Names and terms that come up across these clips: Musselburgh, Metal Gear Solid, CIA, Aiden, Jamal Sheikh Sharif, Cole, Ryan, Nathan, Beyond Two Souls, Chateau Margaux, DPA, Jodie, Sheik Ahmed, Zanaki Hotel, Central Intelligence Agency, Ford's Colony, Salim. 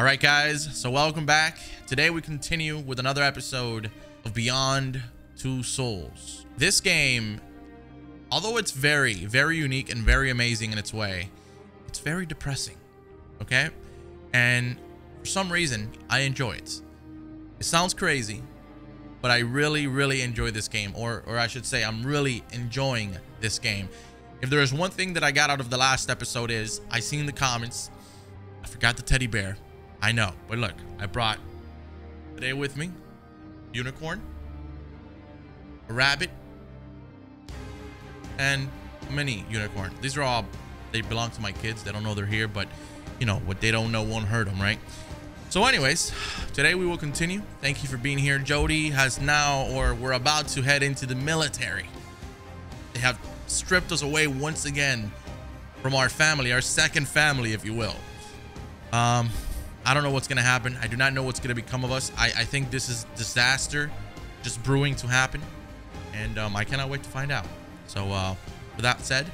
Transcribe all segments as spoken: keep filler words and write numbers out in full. All right, guys, so welcome back. Today we continue with another episode of Beyond Two Souls. This game, although it's very, very unique and very amazing in its way, it's very depressing, okay? And for some reason, I enjoy it. It sounds crazy, but I really, really enjoy this game, or, or I should say I'm really enjoying this game. If there is one thing that I got out of the last episode is I seen the comments. I forgot the teddy bear. I know, but look, I brought today with me, unicorn, a rabbit, and a mini unicorn. These are all, they belong to my kids. They don't know they're here, but you know, what they don't know won't hurt them, right? So anyways, today we will continue. Thank you for being here. Jodie has now, or we're about to head into the military. They have stripped us away once again from our family, our second family, if you will. Um, I don't know what's going to happen. I do not know what's going to become of us. I, I think this is disaster just brewing to happen. And um, I cannot wait to find out. So uh, with that said,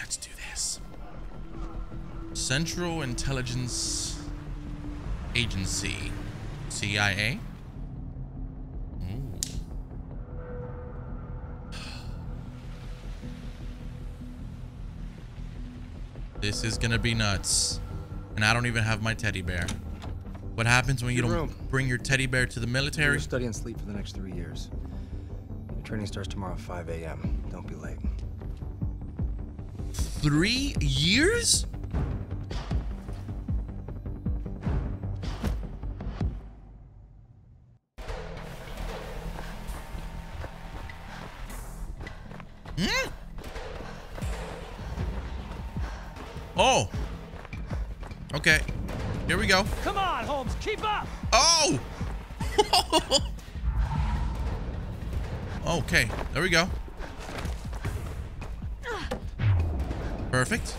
let's do this. Central Intelligence Agency, C I A. This is gonna be nuts. And I don't even have my teddy bear. What happens when you don't bring your teddy bear to the military? Study and sleep for the next three years. Your training starts tomorrow at five A M Don't be late. Three years? Hmm? Oh. Okay. Here we go. Come on, Holmes, keep up. Oh. Okay. There we go. Perfect.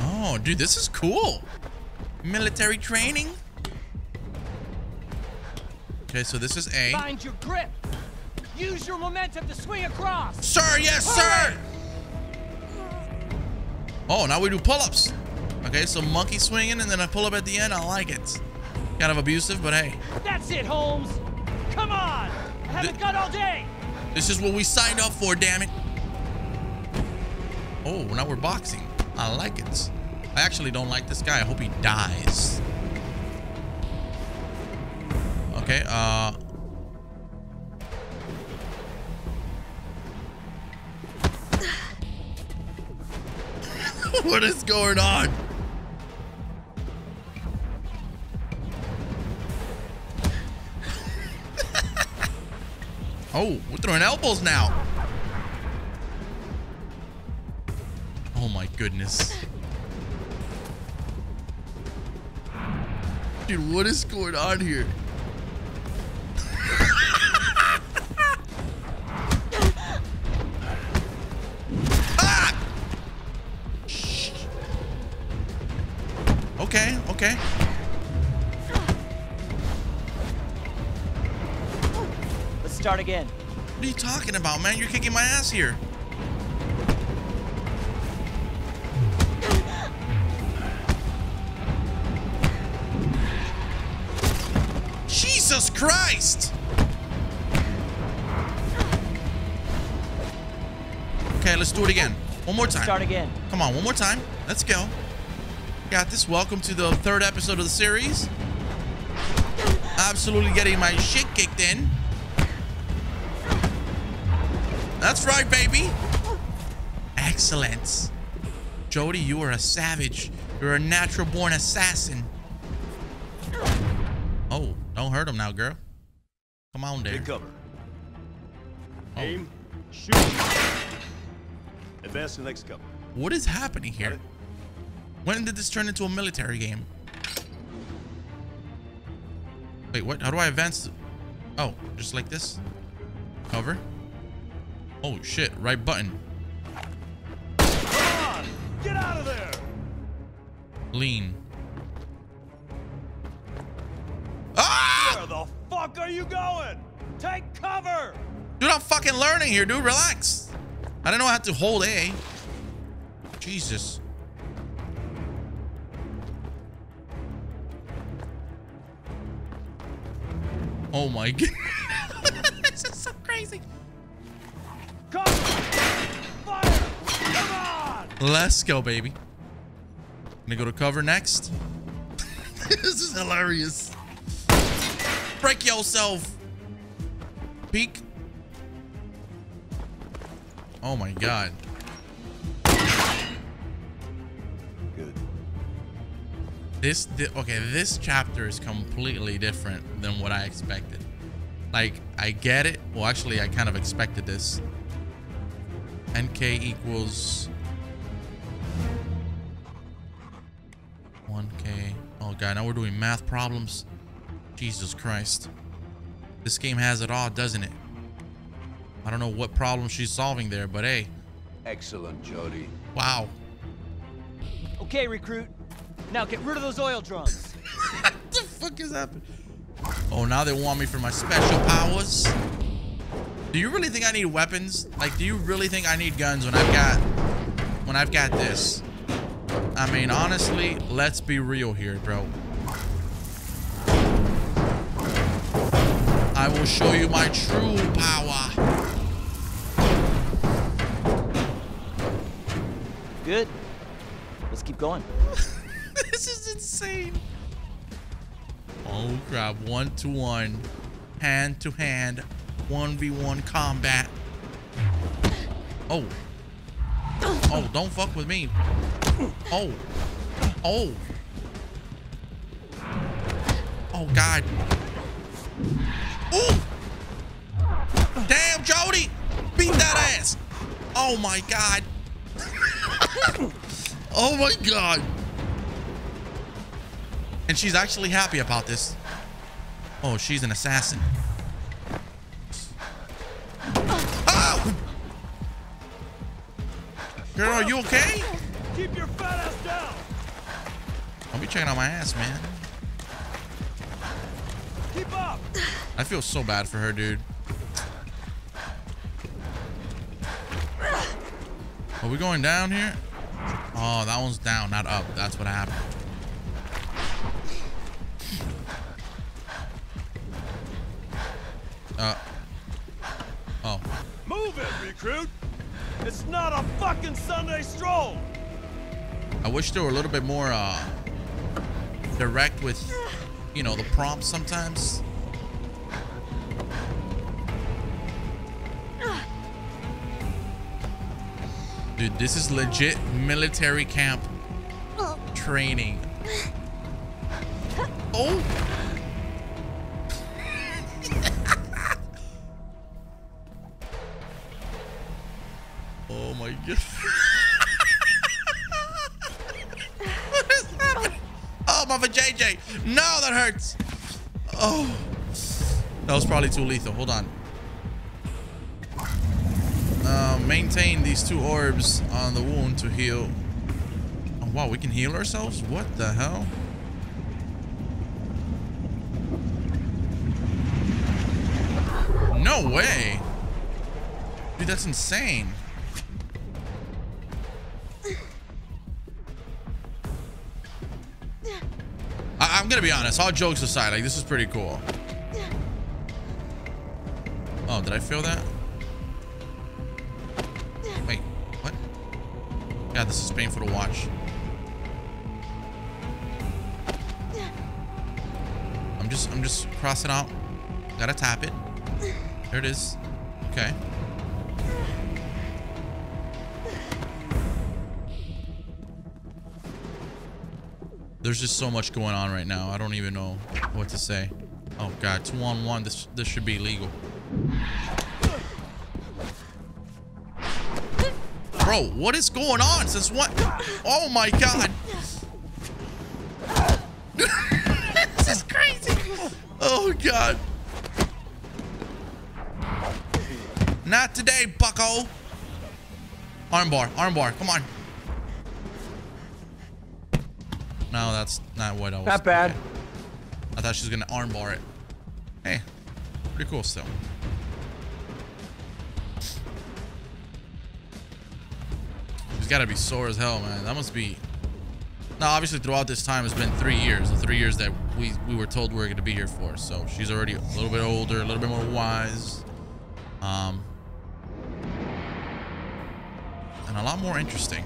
Oh, dude, this is cool. Military training. Okay, so this is A. Find your grip. Use your momentum to swing across. Sir, yes, sir. Oh, now we do pull-ups. Okay, so monkey swinging and then a pull-up at the end. I like it. Kind of abusive, but hey. That's it, Holmes. Come on. I haven't got all day. This is what we signed up for, damn it. Oh, now we're boxing. I like it. I actually don't like this guy. I hope he dies. Okay, uh... what is going on? Oh, we're throwing elbows now. Oh my goodness. Dude, what is going on here? Okay, okay. Let's start again. What are you talking about, man? You're kicking my ass here. Jesus Christ! Okay, let's do it again. One more time. Start again. Come on, one more time. Let's go. Got this. Welcome to the third episode of the series. Absolutely getting my shit kicked in. That's right, baby. Excellent. Jodie, you are a savage. You're a natural-born assassin. Oh, don't hurt him now, girl. Come on there. Take cover. Oh. Aim. Shoot. Advance to the next cover. What is happening here? When did this turn into a military game? Wait, what? How do I advance? Oh, just like this? Cover. Oh, shit. Right button. Come on! Get out of there! Lean. Ah! Where the fuck are you going? Take cover! Dude, I'm fucking learning here, dude. Relax. I didn't know I had to hold A. Jesus. Oh my God. This is so crazy. Come on. Fire. Come on. Let's go, baby. Gonna go to cover next. This is hilarious. Break yourself. Peek. Oh my God. Good. This, this okay, this chapter is completely different than what I expected. Like, I get it. Well, actually, I kind of expected this. N K equals one K. Oh God, now we're doing math problems. Jesus Christ. This game has it all, doesn't it? I don't know what problem she's solving there, but hey. Excellent, Jodie. Wow. Okay, recruit. Now get rid of those oil drums. What the fuck is happening? Oh, now they want me for my special powers. Do you really think I need weapons? Like, do you really think I need guns when I've got when I've got this? I mean, honestly, let's be real here, bro. I will show you my true power. Good. Let's keep going. This is insane. Oh crap. One to one. Hand to hand. one v one combat. Oh. Oh, don't fuck with me. Oh. Oh. Oh God. Ooh! Damn, Jodie! Beat that ass! Oh my God! Oh my God! And she's actually happy about this. Oh, she's an assassin. Oh! Girl, are you okay? Keep your fat ass down! I'll be checking out my ass, man. Keep up! I feel so bad for her, dude. Are we going down here? Oh, that one's down, not up. That's what happened. Uh. Oh. Move it, recruit. It's not a fucking Sunday stroll. I wish they were a little bit more uh, direct with, you know, the prompts sometimes. Dude, this is legit military camp training. Oh! Oh my God. What is happening? Oh, my J J. No, that hurts. Oh. That was probably too lethal. Hold on. Uh, maintain these two orbs on the wound to heal. Oh, wow, we can heal ourselves? What the hell? No way! Dude, that's insane. I I'm gonna be honest, all jokes aside, like, this is pretty cool. Oh, did I feel that? God, this is painful to watch. I'm just, I'm just crossing out. Gotta tap it. There it is. Okay. There's just so much going on right now. I don't even know what to say. Oh God, two on one. This, this should be illegal. Bro, what is going on? Since what? Oh my God. This is crazy. Oh God. Not today, bucko. Armbar, armbar, come on. No, that's not what I was. Not bad. Okay. I thought she was gonna armbar it. Hey, pretty cool still. He's got to be sore as hell, man. That must be... Now, obviously, throughout this time, it's been three years. The three years that we, we were told we were going to be here for. So she's already a little bit older, a little bit more wise. Um, and a lot more interesting.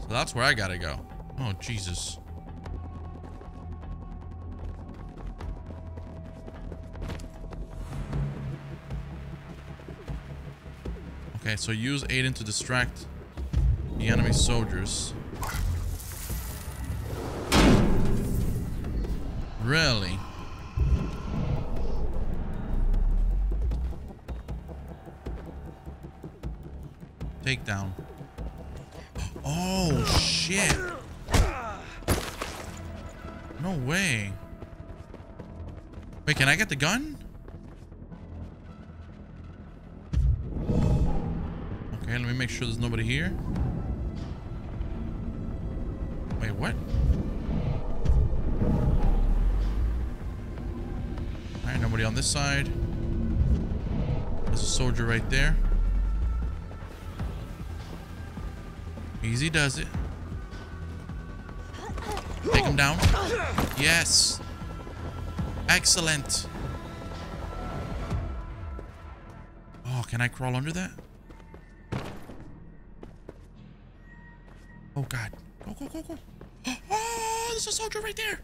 So that's where I got to go. Oh, Jesus. Okay, so use Aiden to distract the enemy soldiers. Really? Takedown. Oh, shit. No way. Wait, can I get the gun? Okay, let me make sure there's nobody here. Wait, what? Alright, nobody on this side. There's a soldier right there. Easy does it. Take him down. Yes. Excellent. Oh, can I crawl under that? Oh, God. Go, go, go, go. Oh, there's a soldier right there.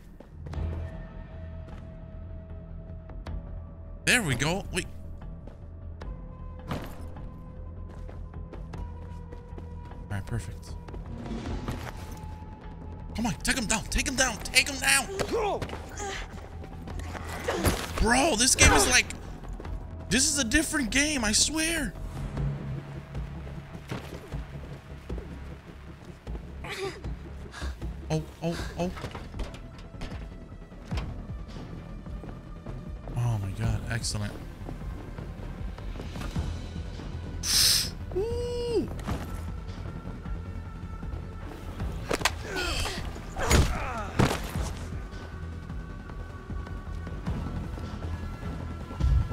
There we go. Wait. All right, perfect. Come on, take him down. Take him down. Take him down. Bro, this game is like... This is a different game, I swear. Oh, oh, oh. Oh my God, excellent. Woo! Oh,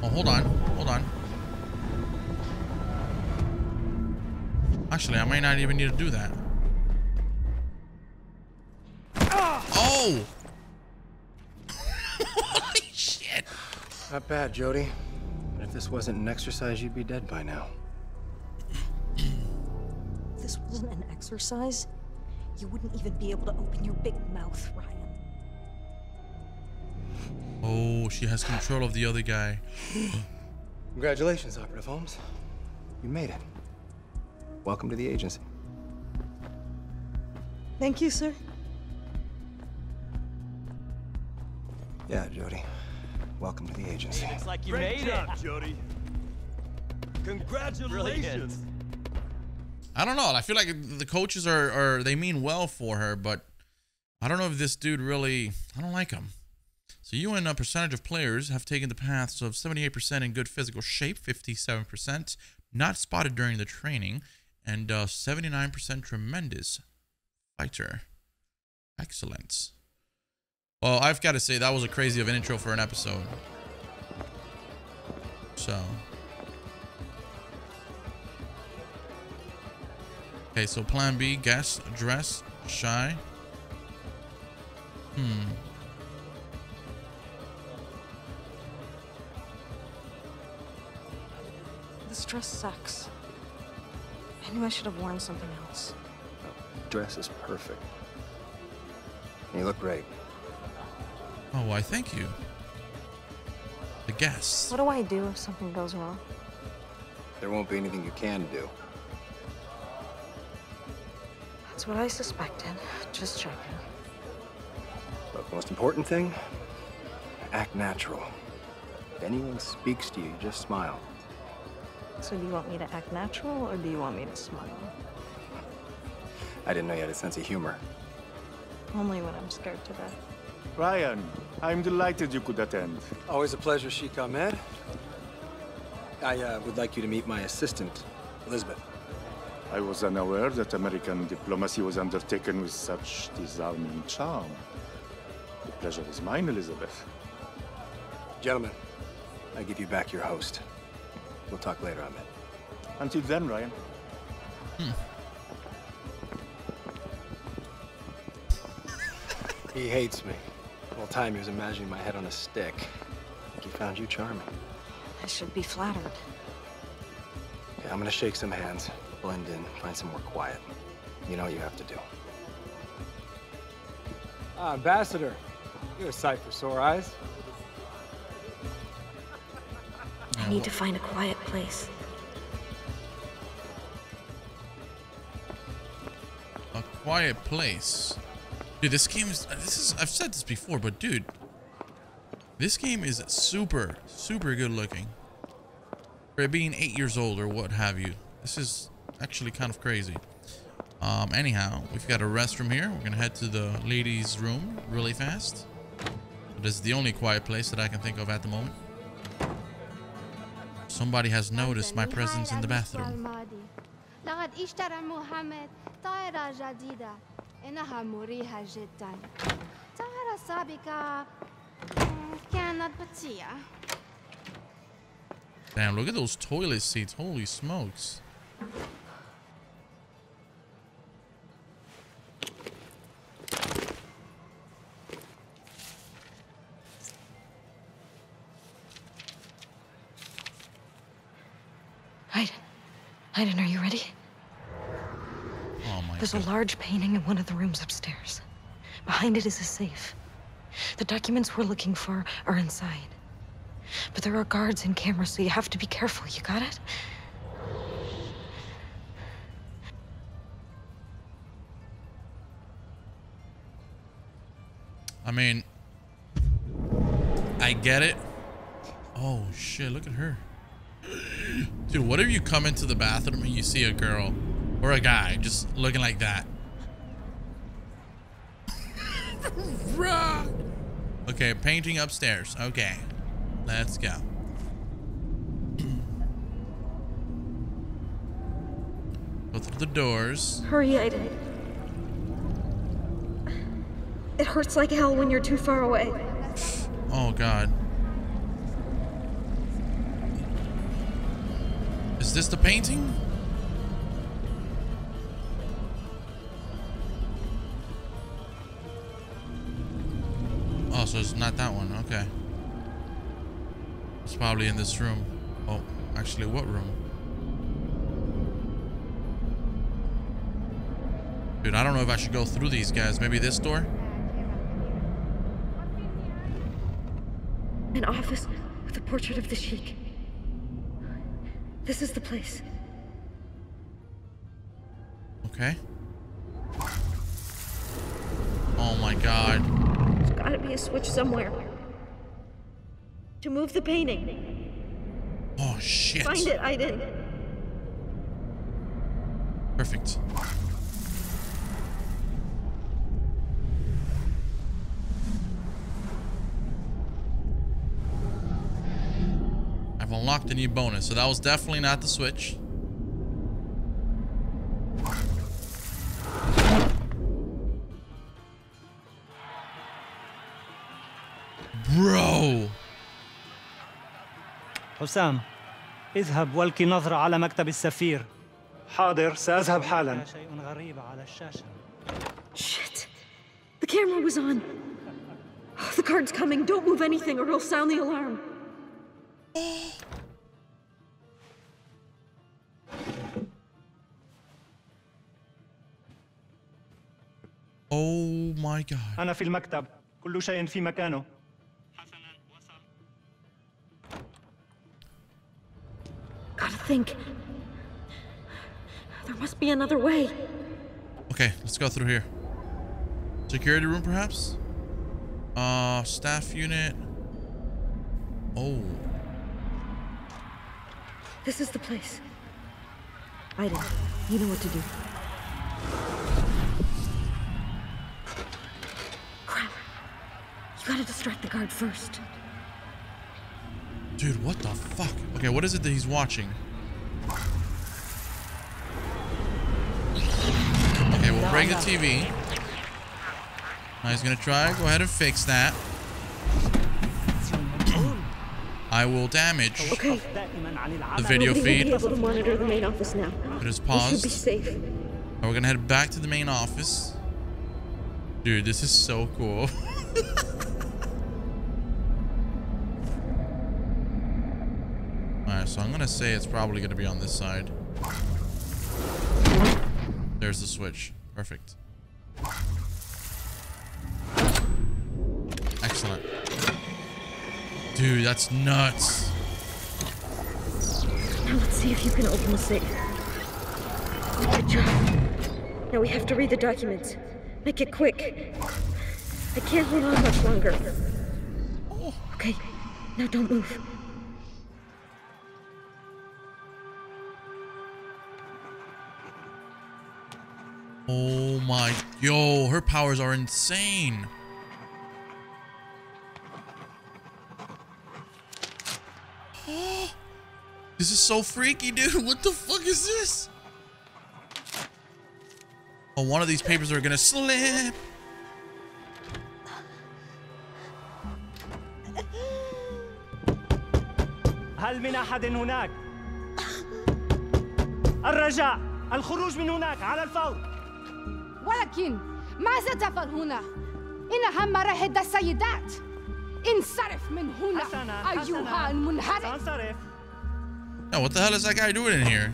hold on, hold on. Actually, I may not even need to do that. Holy shit. Not bad, Jodie. But if this wasn't an exercise, you'd be dead by now. If this wasn't an exercise, you wouldn't even be able to open your big mouth, Ryan. Oh, she has control of the other guy. Congratulations, Operative Holmes. You made it. Welcome to the agency. Thank you, sir. Yeah, Jodie. Welcome to the agency. It's like you Great made job, it, Jodie. Congratulations. I don't know. I feel like the coaches are, are they mean well for her, but I don't know if this dude really. I don't like him. So you and a percentage of players have taken the paths of seventy-eight percent in good physical shape, fifty-seven percent not spotted during the training, and uh, seventy-nine percent tremendous fighter. Excellence. Well, I've got to say, that was a crazy of an intro for an episode. So. Okay, so plan B, guess, dress, shy. Hmm. This dress sucks. I knew I should have worn something else. The dress is perfect. You look great. Oh, why, thank you. The guests. What do I do if something goes wrong? There won't be anything you can do. That's what I suspected. Just checking. But the most important thing, act natural. If anyone speaks to you, you just smile. So do you want me to act natural, or do you want me to smile? I didn't know you had a sense of humor. Only when I'm scared to death. Ryan, I'm delighted you could attend. Always a pleasure, Sheik Ahmed. I uh, would like you to meet my assistant, Elizabeth. I was unaware that American diplomacy was undertaken with such disarming charm. The pleasure is mine, Elizabeth. Gentlemen, I give you back your host. We'll talk later, Ahmed. Until then, Ryan. Hmm. He hates me. The whole time he was imagining my head on a stick. He found you charming. I should be flattered. Yeah, I'm gonna shake some hands, blend in, find some more quiet. You know what you have to do. Ah, Ambassador, you're a sight for sore eyes. I need to find a quiet place. A quiet place. Dude, this game is, this is, I've said this before, but dude, this game is super, super good looking. For being eight years old or what have you. This is actually kind of crazy. Um, anyhow, we've got a restroom here. We're gonna head to the ladies' room really fast. This is the only quiet place that I can think of at the moment. Somebody has noticed my presence in the bathroom. Damn, look at those toilet seats. Holy smokes. Aiden, are you ready? Oh my There's God. a large painting in one of the rooms upstairs. Behind it is a safe. The documents we're looking for are inside. But there are guards and cameras, so you have to be careful. You got it? I mean, I get it. Oh shit, look at her. Dude, what if you come into the bathroom and you see a girl or a guy just looking like that? Okay, painting upstairs. Okay, let's go. Go through the doors. Hurry, I did. It hurts like hell when you're too far away. Oh, God. Is this the painting? Oh, so it's not that one. Okay. It's probably in this room. Oh, actually, what room? Dude, I don't know if I should go through these guys. Maybe this door? An office with a portrait of the Sheik. This is the place. Okay. Oh my God. There's gotta be a switch somewhere. To move the painting. Oh shit. Find it, Aiden. Perfect. Unlocked a new bonus, so that was definitely not the switch. Bro. حسام اذهب والقي نظرة على مكتب السفير. حاضر سأذهب حالا. شيء غريب على الشاشة. Shit. The camera was on. Oh, the card's coming. Don't move anything or he'll sound the alarm. Oh my God. أنا في المكتب. كل شيء في مكانه. حسنا وصل. Gotta think. There must be another way. Okay, let's go through here. Security room, perhaps? Uh, staff unit. Oh. This is the place. Aiden, you know what to do. Crap. You gotta distract the guard first. Dude, what the fuck? Okay, what is it that he's watching? Okay, we'll break the T V. Now he's gonna try. Go ahead and fix that. I will damage okay. the video feed. Able to monitor the main office now. It is paused. Be safe. Right, we're gonna head back to the main office. Dude, this is so cool. Alright, so I'm gonna say it's probably gonna be on this side. There's the switch. Perfect. Excellent. Dude, that's nuts. Now let's see if you can open the safe. Good job. Now we have to read the documents. Make it quick. I can't hold on much longer. Oh. Okay, now don't move. Oh my, yo, her powers are insane. This is so freaky, dude. What the fuck is this? Oh, one of these papers are gonna slip. هل من أحد هناك؟ الرجاء، الخروج من هناك على الفور. ولكن ماذا تفعل هنا؟ إنها مراهد السيدات. انصرف من هنا أيها المنحرف. Yeah, what the hell is that guy doing in here?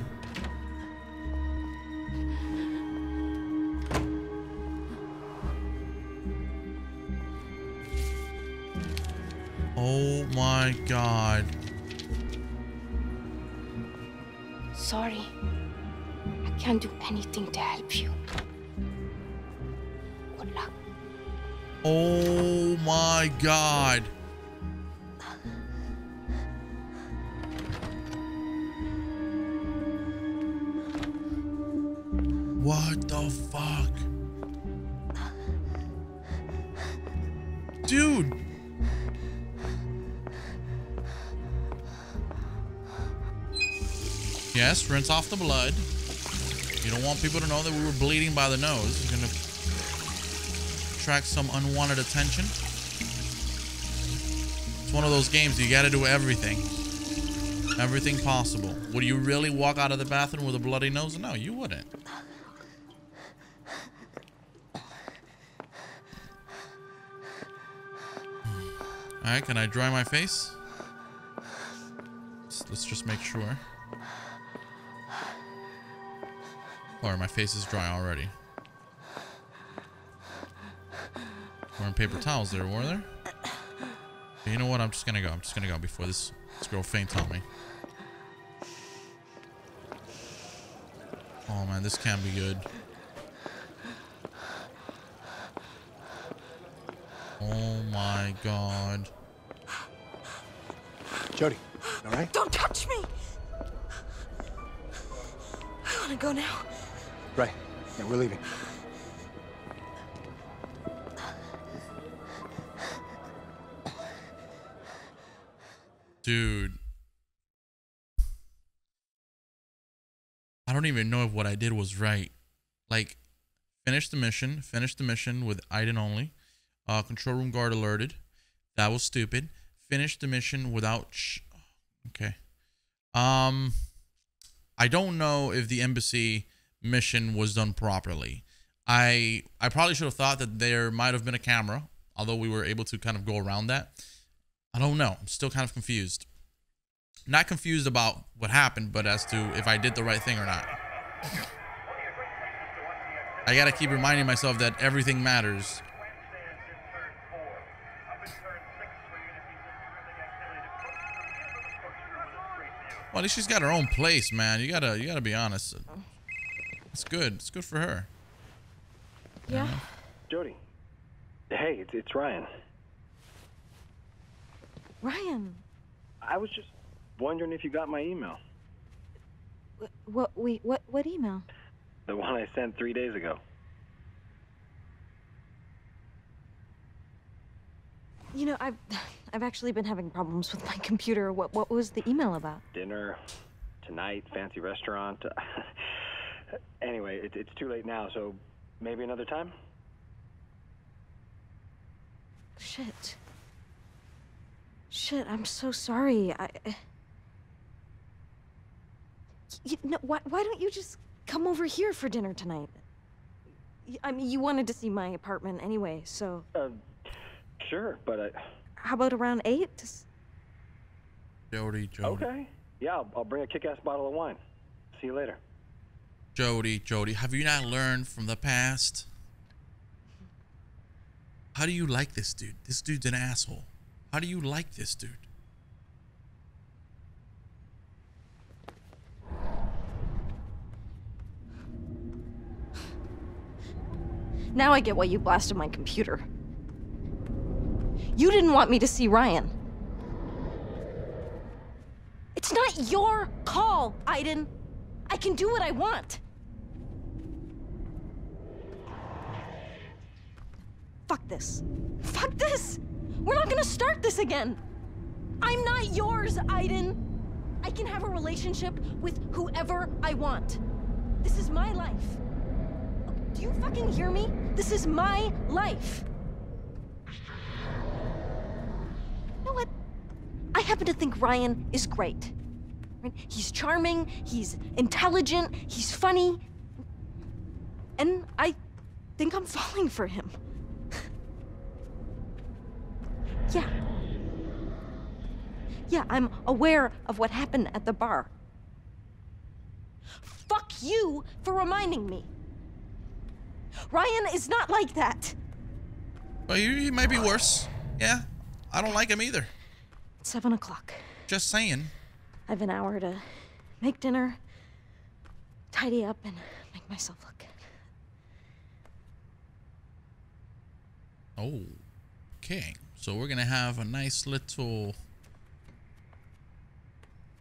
Oh my god. Sorry. I can't do anything to help you. Good luck. Oh my god. What the fuck? Dude! Yes, rinse off the blood. You don't want people to know that we were bleeding by the nose. You're gonna attract some unwanted attention. It's one of those games, you gotta do everything. Everything possible. Would you really walk out of the bathroom with a bloody nose? No, you wouldn't. Alright, can I dry my face? Let's, let's just make sure. Or my face is dry already. Wearing paper towels there, were there? But you know what? I'm just gonna go. I'm just gonna go before this, this girl faints on me. Oh man, this can't be good. Oh my god. Jodie, all right? Don't touch me! I want to go now. Right. Yeah, we're leaving. Dude. I don't even know if what I did was right. Like, finish the mission. Finish the mission with Aiden only. Uh, control room guard alerted. That was stupid. Finish the mission without... Sh okay. Um, I don't know if the embassy mission was done properly. I I probably should have thought that there might have been a camera, although we were able to kind of go around that. I don't know. I'm still kind of confused. Not confused about what happened, but as to if I did the right thing or not. I gotta keep reminding myself that everything matters. Well, at least she's got her own place, man. You gotta, you gotta be honest. It's good. It's good for her. Yeah. Jodie. Hey, it's, it's Ryan. Ryan. I was just wondering if you got my email. What? We? What? What email? The one I sent three days ago. You know, I've, I've actually been having problems with my computer. What, what was the email about? Dinner, tonight, fancy restaurant. Anyway, it, it's too late now, so maybe another time? Shit. Shit, I'm so sorry. I... You, no, why, why don't you just come over here for dinner tonight? I mean, you wanted to see my apartment anyway, so... Uh, sure, but I... How about around eight? Jodie, Jodie. Okay. Yeah, I'll, I'll bring a kick-ass bottle of wine. See you later. Jodie, Jodie, have you not learned from the past? How do you like this dude? This dude's an asshole. How do you like this dude? Now I get why you blasted my computer. You didn't want me to see Ryan. It's not your call, Aiden. I can do what I want. Fuck this. Fuck this! We're not gonna start this again! I'm not yours, Aiden! I can have a relationship with whoever I want. This is my life. Do you fucking hear me? This is my life. You know what? I happen to think Ryan is great. He's charming, he's intelligent, he's funny. And I think I'm falling for him. Yeah. Yeah, I'm aware of what happened at the bar. Fuck you for reminding me. Ryan is not like that. Well, he might be worse. Yeah, I don't like him either. It's seven o'clock. Just saying. I have an hour to make dinner, tidy up, and make myself look. Oh, okay. So we're gonna have a nice little.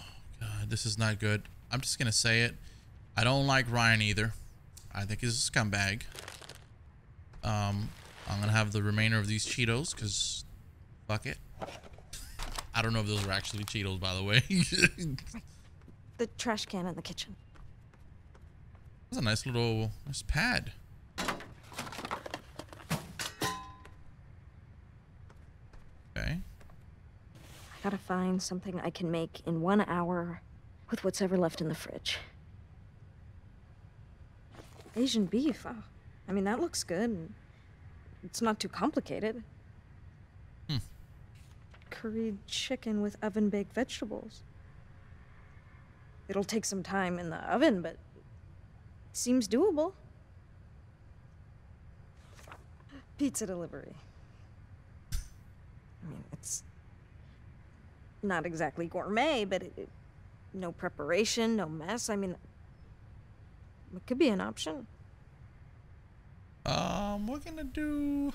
Oh God, this is not good. I'm just gonna say it. I don't like Ryan either. I think he's a scumbag. Um, I'm gonna have the remainder of these Cheetos because fuck it. I don't know if those are actually Cheetos, by the way. The trash can in the kitchen. That's a nice little nice pad. Okay. I gotta find something I can make in one hour with what's ever left in the fridge. Asian beef. Oh, I mean, that looks good. It's not too complicated. Hmm. Curried chicken with oven-baked vegetables. It'll take some time in the oven, but it seems doable. Pizza delivery. I mean, it's not exactly gourmet, but it, it, no preparation, no mess. I mean, it could be an option. Um, we're gonna do...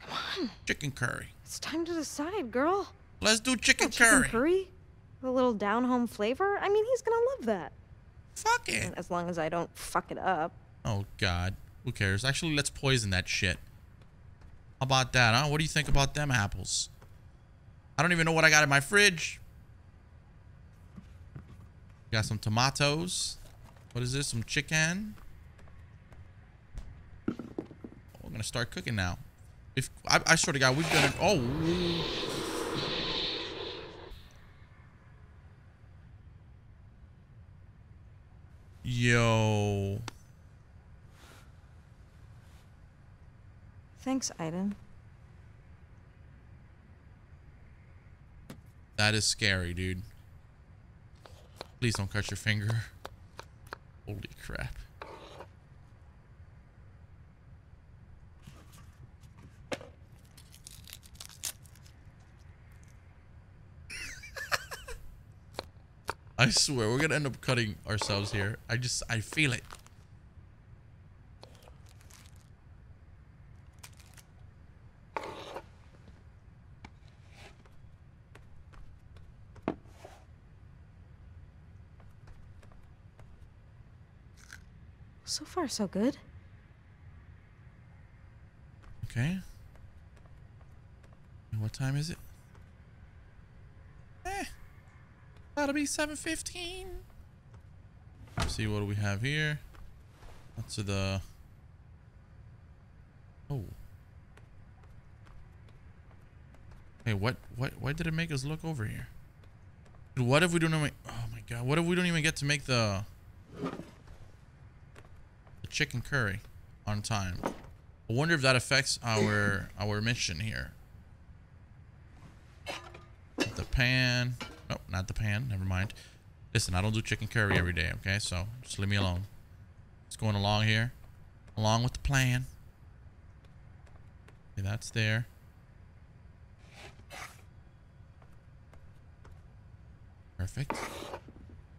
Come on. Chicken curry. It's time to decide, girl. Let's do chicken oh, curry. Chicken curry? A little down-home flavor? I mean, he's gonna love that. Fuck it. As long as I don't fuck it up. Oh, God. Who cares? Actually, let's poison that shit. How about that, huh? What do you think about them apples? I don't even know what I got in my fridge. Got some tomatoes. What is this? Some chicken. Oh, I'm gonna start cooking now. If I, I sort of got, we've done it. Oh. Yo. Thanks, Aiden. That is scary, dude. Please don't cut your finger. Holy crap. I swear, we're gonna end up cutting ourselves here. I just, I feel it. So far, so good. Okay. What time is it? Eh. That'll be seven fifteen. Let's see what do we have here. What's the... Oh. Hey, what what why did it make us look over here? Dude, what if we don't even, oh my god, what if we don't even get to make the the chicken curry on time? I wonder if that affects our our mission here. The pan. No, not the pan. Never mind. Listen, I don't do chicken curry every day, okay? So just leave me alone. It's going along here. Along with the plan. Okay, that's there. Perfect.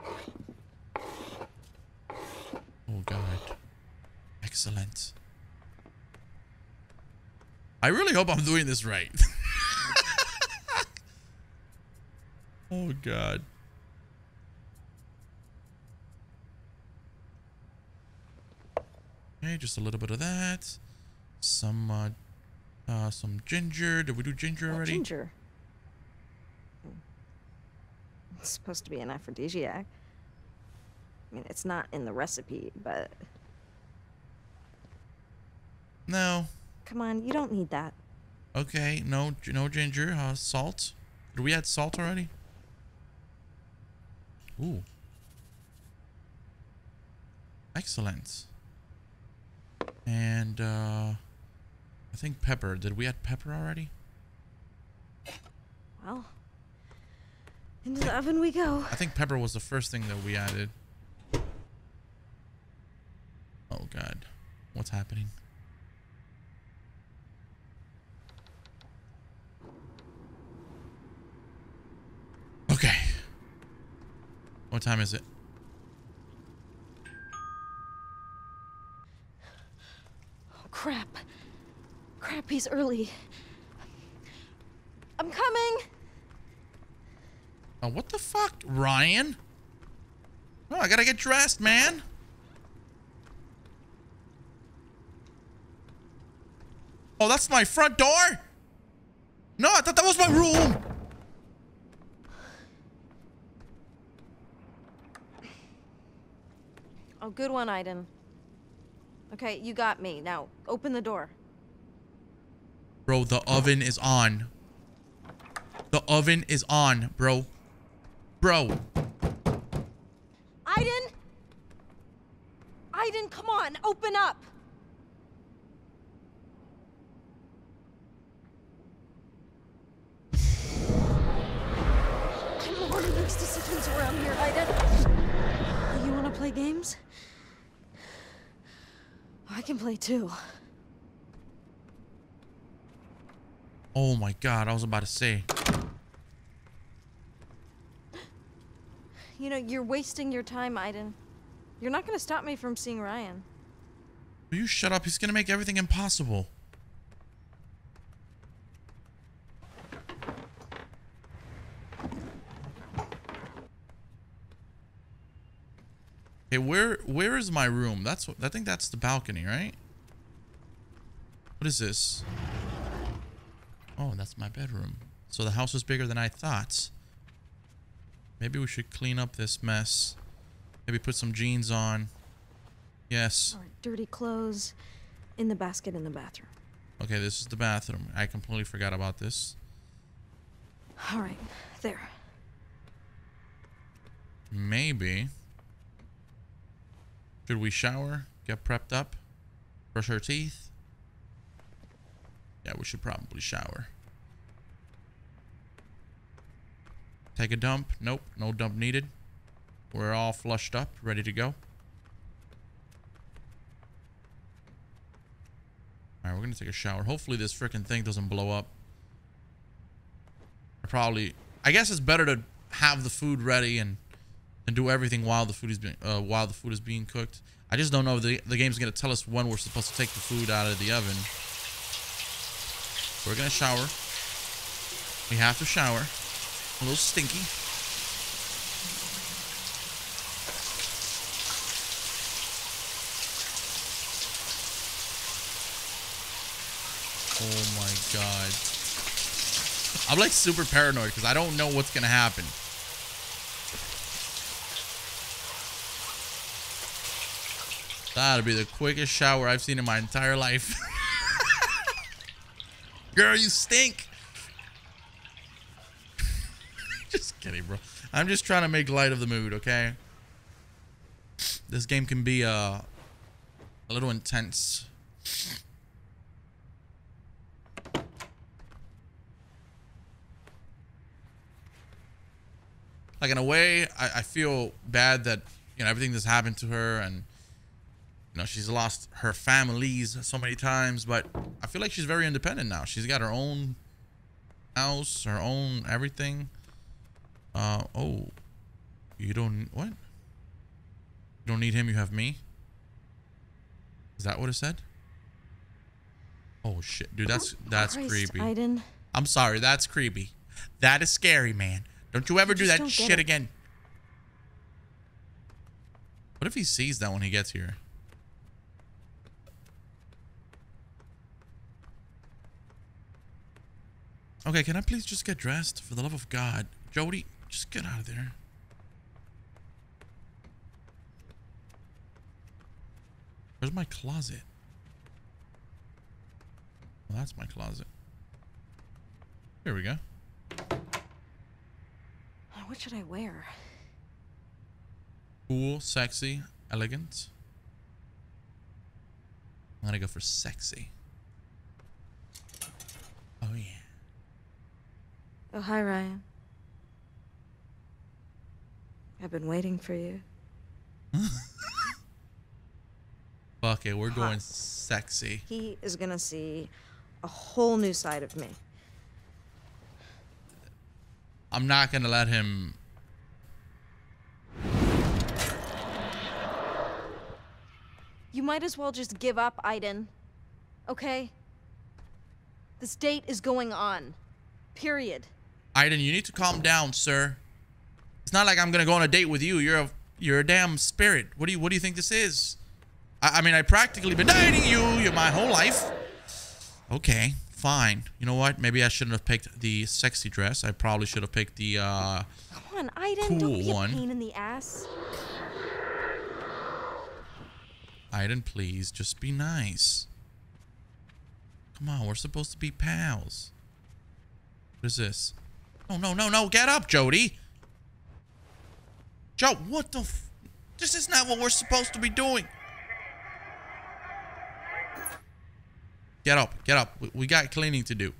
Oh, God. Excellent. I really hope I'm doing this right. Oh, God. Okay, just a little bit of that. Some, uh, uh, some ginger. Did we do ginger already? Ginger. It's supposed to be an aphrodisiac. I mean, it's not in the recipe, but... No. Come on, you don't need that. Okay, no, no ginger. Uh, salt. Did we add salt already? Ooh. Excellent. And, uh, I think pepper. Did we add pepper already? Well, into the oven we go. I think pepper was the first thing that we added. Oh, God. What's happening? Okay. What time is it? Crap. Crap, he's early. I'm coming. Oh, what the fuck, Ryan? Oh, I gotta get dressed, man. Oh, that's my front door? No, I thought that was my room. Oh, good one, Aiden. Okay, you got me. Now, open the door. Bro, the oven is on. The oven is on, bro. Bro. Aiden! Aiden, come on, open up! I don't want to make decisions around here, Aiden. You want to play games? I can play too. Oh my god, I was about to say. You know, you're wasting your time, Aiden. You're not going to stop me from seeing Ryan. Will you shut up? He's going to make everything impossible. Hey, where where is my room? That's what I think. That's the balcony, right? What is this? Oh, that's my bedroom. So the house is bigger than I thought. Maybe we should clean up this mess. Maybe put some jeans on. Yes. Or dirty clothes in the basket in the bathroom. Okay, this is the bathroom. I completely forgot about this. All right, there. Maybe. Should we shower, get prepped up, brush our teeth? Yeah, we should probably shower. Take a dump. Nope, no dump needed. We're all flushed up, ready to go. All right, we're going to take a shower. Hopefully this freaking thing doesn't blow up. Probably, I guess it's better to have the food ready and and do everything while the food is being uh, while the food is being cooked. I just don't know if the the game's gonna tell us when we're supposed to take the food out of the oven. We're gonna shower. We have to shower. A little stinky. Oh my god! I'm like super paranoid because I don't know what's gonna happen. That'll be the quickest shower I've seen in my entire life. Girl, you stink. kidding, bro. I'm just trying to make light of the mood, okay? This game can be uh, a little intense. Like, in a way, I, I feel bad that, you know, everything that's happened to her and, you know, she's lost her families so many times. But I feel like she's very independent now. She's got her own house, her own everything. Uh, oh, you don't, what? You don't need him, you have me? Is that what it said? Oh, shit. Dude, that's, that's Christ, creepy. Aiden. I'm sorry, that's creepy. That is scary, man. Don't you ever do that shit again. What if he sees that when he gets here? Okay, can I please just get dressed? For the love of God. Jodie, just get out of there. Where's my closet? Well, that's my closet. Here we go. What should I wear? Cool, sexy, elegant. I'm gonna go for sexy. Oh yeah. Oh, hi, Ryan. I've been waiting for you. Fuck it, we're going sexy. He is gonna see a whole new side of me. I'm not gonna let him. You might as well just give up, Aiden. Okay? This date is going on. Period. Aiden, you need to calm down, sir. It's not like I'm gonna go on a date with you. You're a you're a damn spirit. What do you what do you think this is? I, I mean, I practically been dating you your my whole life. Okay. Fine. You know what? Maybe I shouldn't have picked the sexy dress. I probably should have picked the uh, Come on, Aiden, cool don't be one. A pain in the ass. Aiden, please, just be nice. Come on, we're supposed to be pals. What is this? No, no, no, no! Get up, Jodie. Joe, what the? F this is not what we're supposed to be doing. Get up, get up. We got cleaning to do.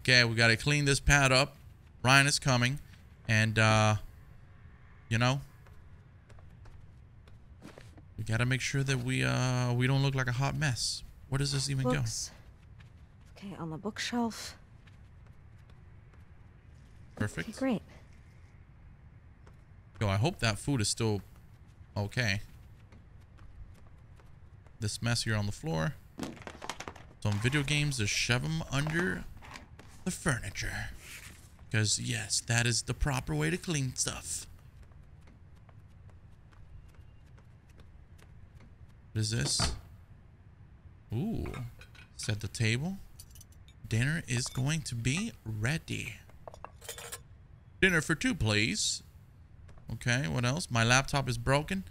Okay, we got to clean this pad up. Ryan is coming. And, uh, you know, we got to make sure that we, uh, we don't look like a hot mess. Where does this even Books. go? Okay, on the bookshelf. Perfect. Okay, great. Yo, I hope that food is still okay. This mess here on the floor. Some video games to shove them under the furniture, because yes, that is the proper way to clean stuff. What is this? Ooh, set the table. Dinner is going to be ready. Dinner for two, please. Okay, what else? My laptop is broken.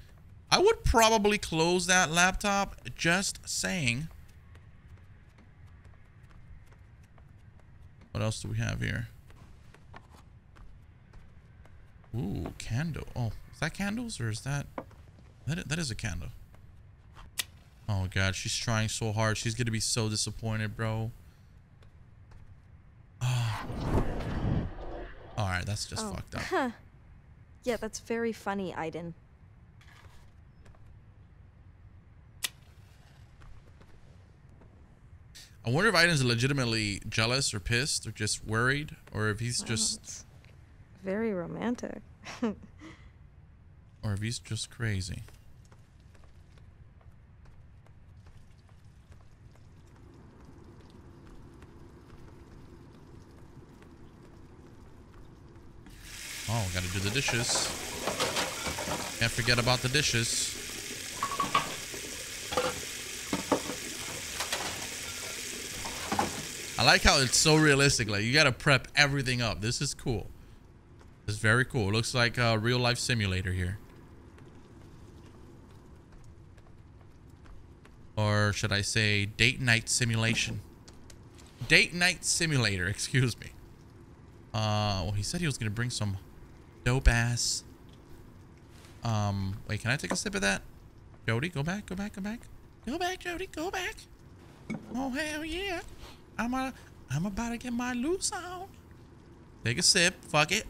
I would probably close that laptop, just saying. What else do we have here? Ooh, candle. Oh, is that candles or is that... That, that is a candle. Oh, God. She's trying so hard. She's going to be so disappointed, bro. Oh. All right, that's just oh. fucked up. Huh. Yeah, that's very funny, Aiden. I wonder if Aiden's legitimately jealous or pissed or just worried, or if he's well, just very romantic. Or if he's just crazy. Oh, gotta do the dishes. Can't forget about the dishes. I like how it's so realistic. Like, you gotta prep everything up. This is cool. This is very cool. It looks like a real life simulator here. Or should I say date night simulation? Date night simulator, excuse me. Uh, well, he said he was gonna bring some dope ass. Um, wait, can I take a sip of that? Jodie, go back, go back, go back, go back, Jodie, go back. Oh hell yeah! I'm a, I'm about to get my loose on. Take a sip. Fuck it.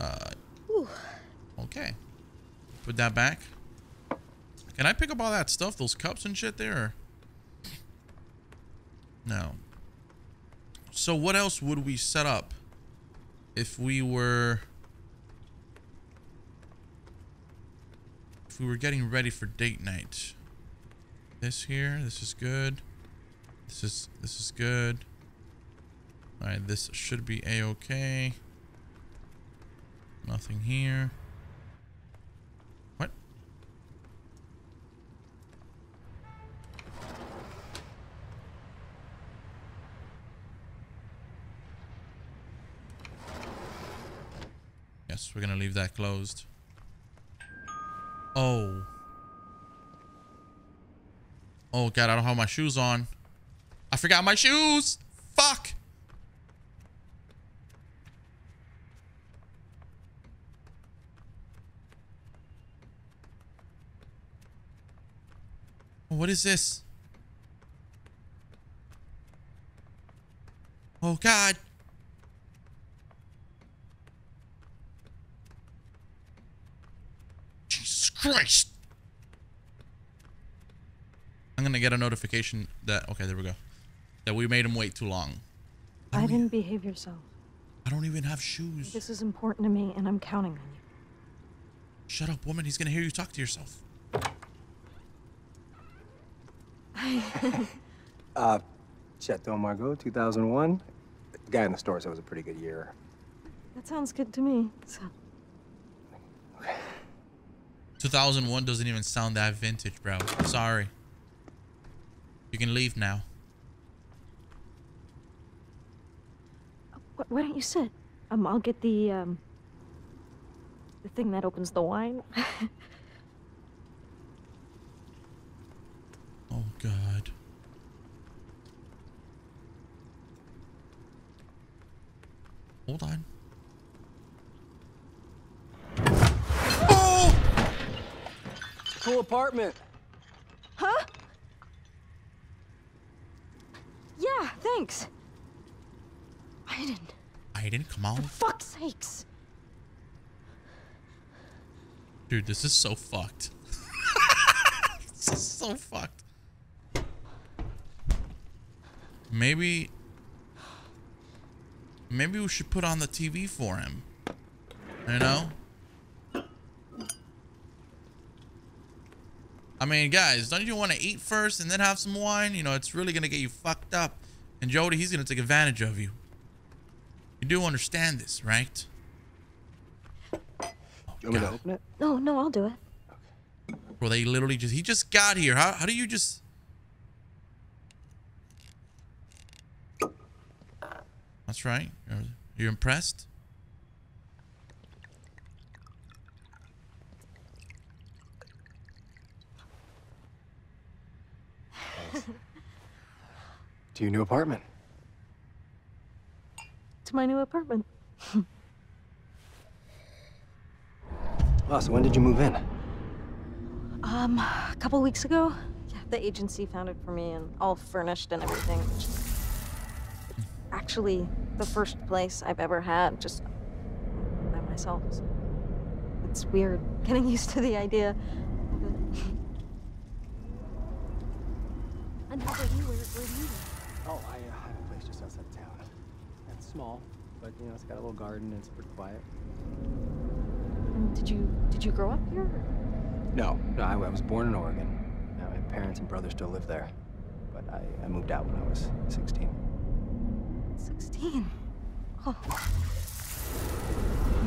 Uh. Okay. Put that back. Can I pick up all that stuff, those cups and shit there? Or? No. So what else would we set up if we were if we were getting ready for date night? This here, this is good. This is this is good. All right, this should be a-okay. Nothing here. What? Yes, we're gonna leave that closed. Oh. Oh god, I don't have my shoes on. I forgot my shoes. Fuck. What is this? Oh god. Jesus Christ. I'm gonna get a notification that, okay, there we go, that we made him wait too long. I, I didn't even, behave yourself. I don't even have shoes. This is important to me and I'm counting on you. Shut up, woman. He's gonna hear you talk to yourself. uh, Chateau Margaux, two thousand one. The guy in the store said it was a pretty good year. That sounds good to me. So. two thousand one doesn't even sound that vintage, bro. Sorry. You can leave now. Why don't you sit? Um, I'll get the, um... the thing that opens the wine. Oh, God. Hold on. Oh! Cool apartment. Huh? Yeah, thanks. Aiden. Aiden, come on. For fuck's sakes. Dude, this is so fucked. This is so fucked. Maybe... Maybe we should put on the T V for him. You know? I mean, guys, don't you want to eat first and then have some wine? You know, it's really going to get you fucked up. And Jodie, he's going to take advantage of you. You do understand this, right? Oh, you want me to open it? No, no, I'll do it. Okay. Bro, they literally just... He just got here. How, how do you just... That's right. You're, you're impressed? To your new apartment. To my new apartment. Wow, so when did you move in? Um, a couple weeks ago. Yeah, the agency found it for me and all furnished and everything. Actually, the first place I've ever had just by myself. It's weird getting used to the idea. And how about you? Where, where are you? Oh, I uh, have a place just outside of town. It's small, but you know, it's got a little garden and it's pretty quiet. And did you did you grow up here? No, no, I, I was born in Oregon. My parents and brother still live there, but I, I moved out when I was sixteen. Sixteen. Oh.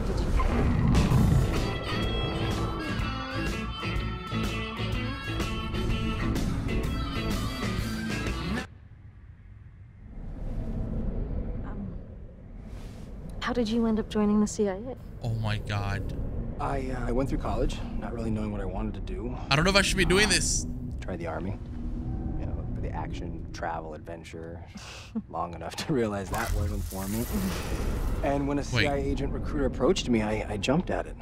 Did you? Um. How did you end up joining the C I A? Oh my God. I uh, I went through college, not really knowing what I wanted to do. I don't know if I should be doing uh, this. Try the army. Yeah, for the action, travel, adventure long enough to realize that wasn't for me. And when a C I A Wait. agent recruiter approached me, I, I jumped at it.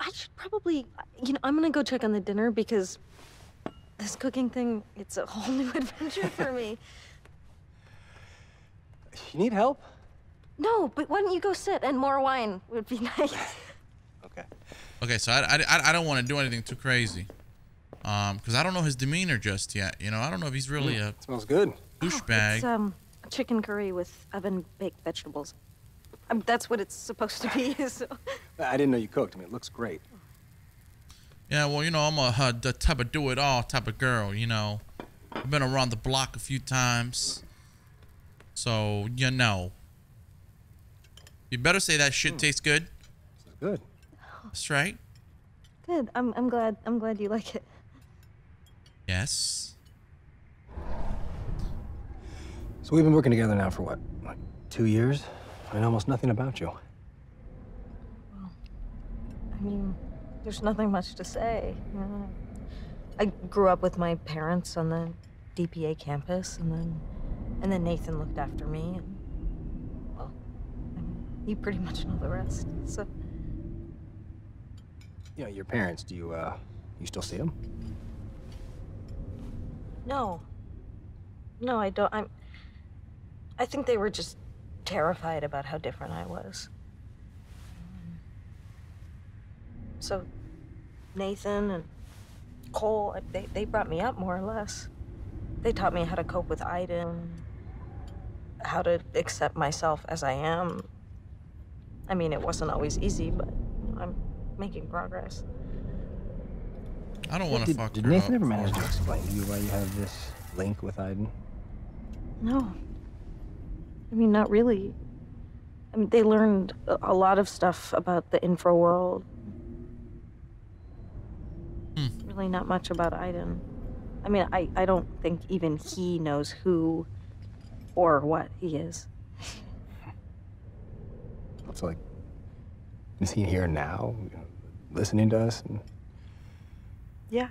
I should probably, you know, I'm gonna go check on the dinner because this cooking thing, it's a whole new adventure for me. You need help? No, but why don't you go sit and more wine would be nice. Okay. Okay, so I, I, I don't want to do anything too crazy. Um, because I don't know his demeanor just yet. You know, I don't know if he's really mm, a smells good. douchebag. Oh, it's um, chicken curry with oven-baked vegetables. I mean, that's what it's supposed to be. So. I didn't know you cooked. I mean, it looks great. Yeah, well, you know, I'm a uh, the type of do-it-all type of girl, you know. I've been around the block a few times. So, you know. You better say that shit mm. tastes good. It's good. That's right. Good. I'm I'm glad I'm glad you like it. Yes. So we've been working together now for what? Like two years? I know almost nothing about you. Well, I mean, there's nothing much to say. You know, I grew up with my parents on the D P A campus, and then and then Nathan looked after me, and well, I mean, you pretty much know the rest. So, you know, your parents. Do you uh, you still see them? No. No, I don't. I'm. I think they were just terrified about how different I was. So Nathan and Cole, they, they brought me up more or less. They taught me how to cope with Aiden, how to accept myself as I am. I mean, it wasn't always easy, but I'm making progress. I don't want to fuck her up. Did Nathan ever manage to explain to you why you have this link with Aiden? No. I mean, not really. I mean, they learned a lot of stuff about the infra world. Mm. Really not much about Aiden. I mean, I, I don't think even he knows who or what he is. It's like, is he here now, listening to us? And... Yeah.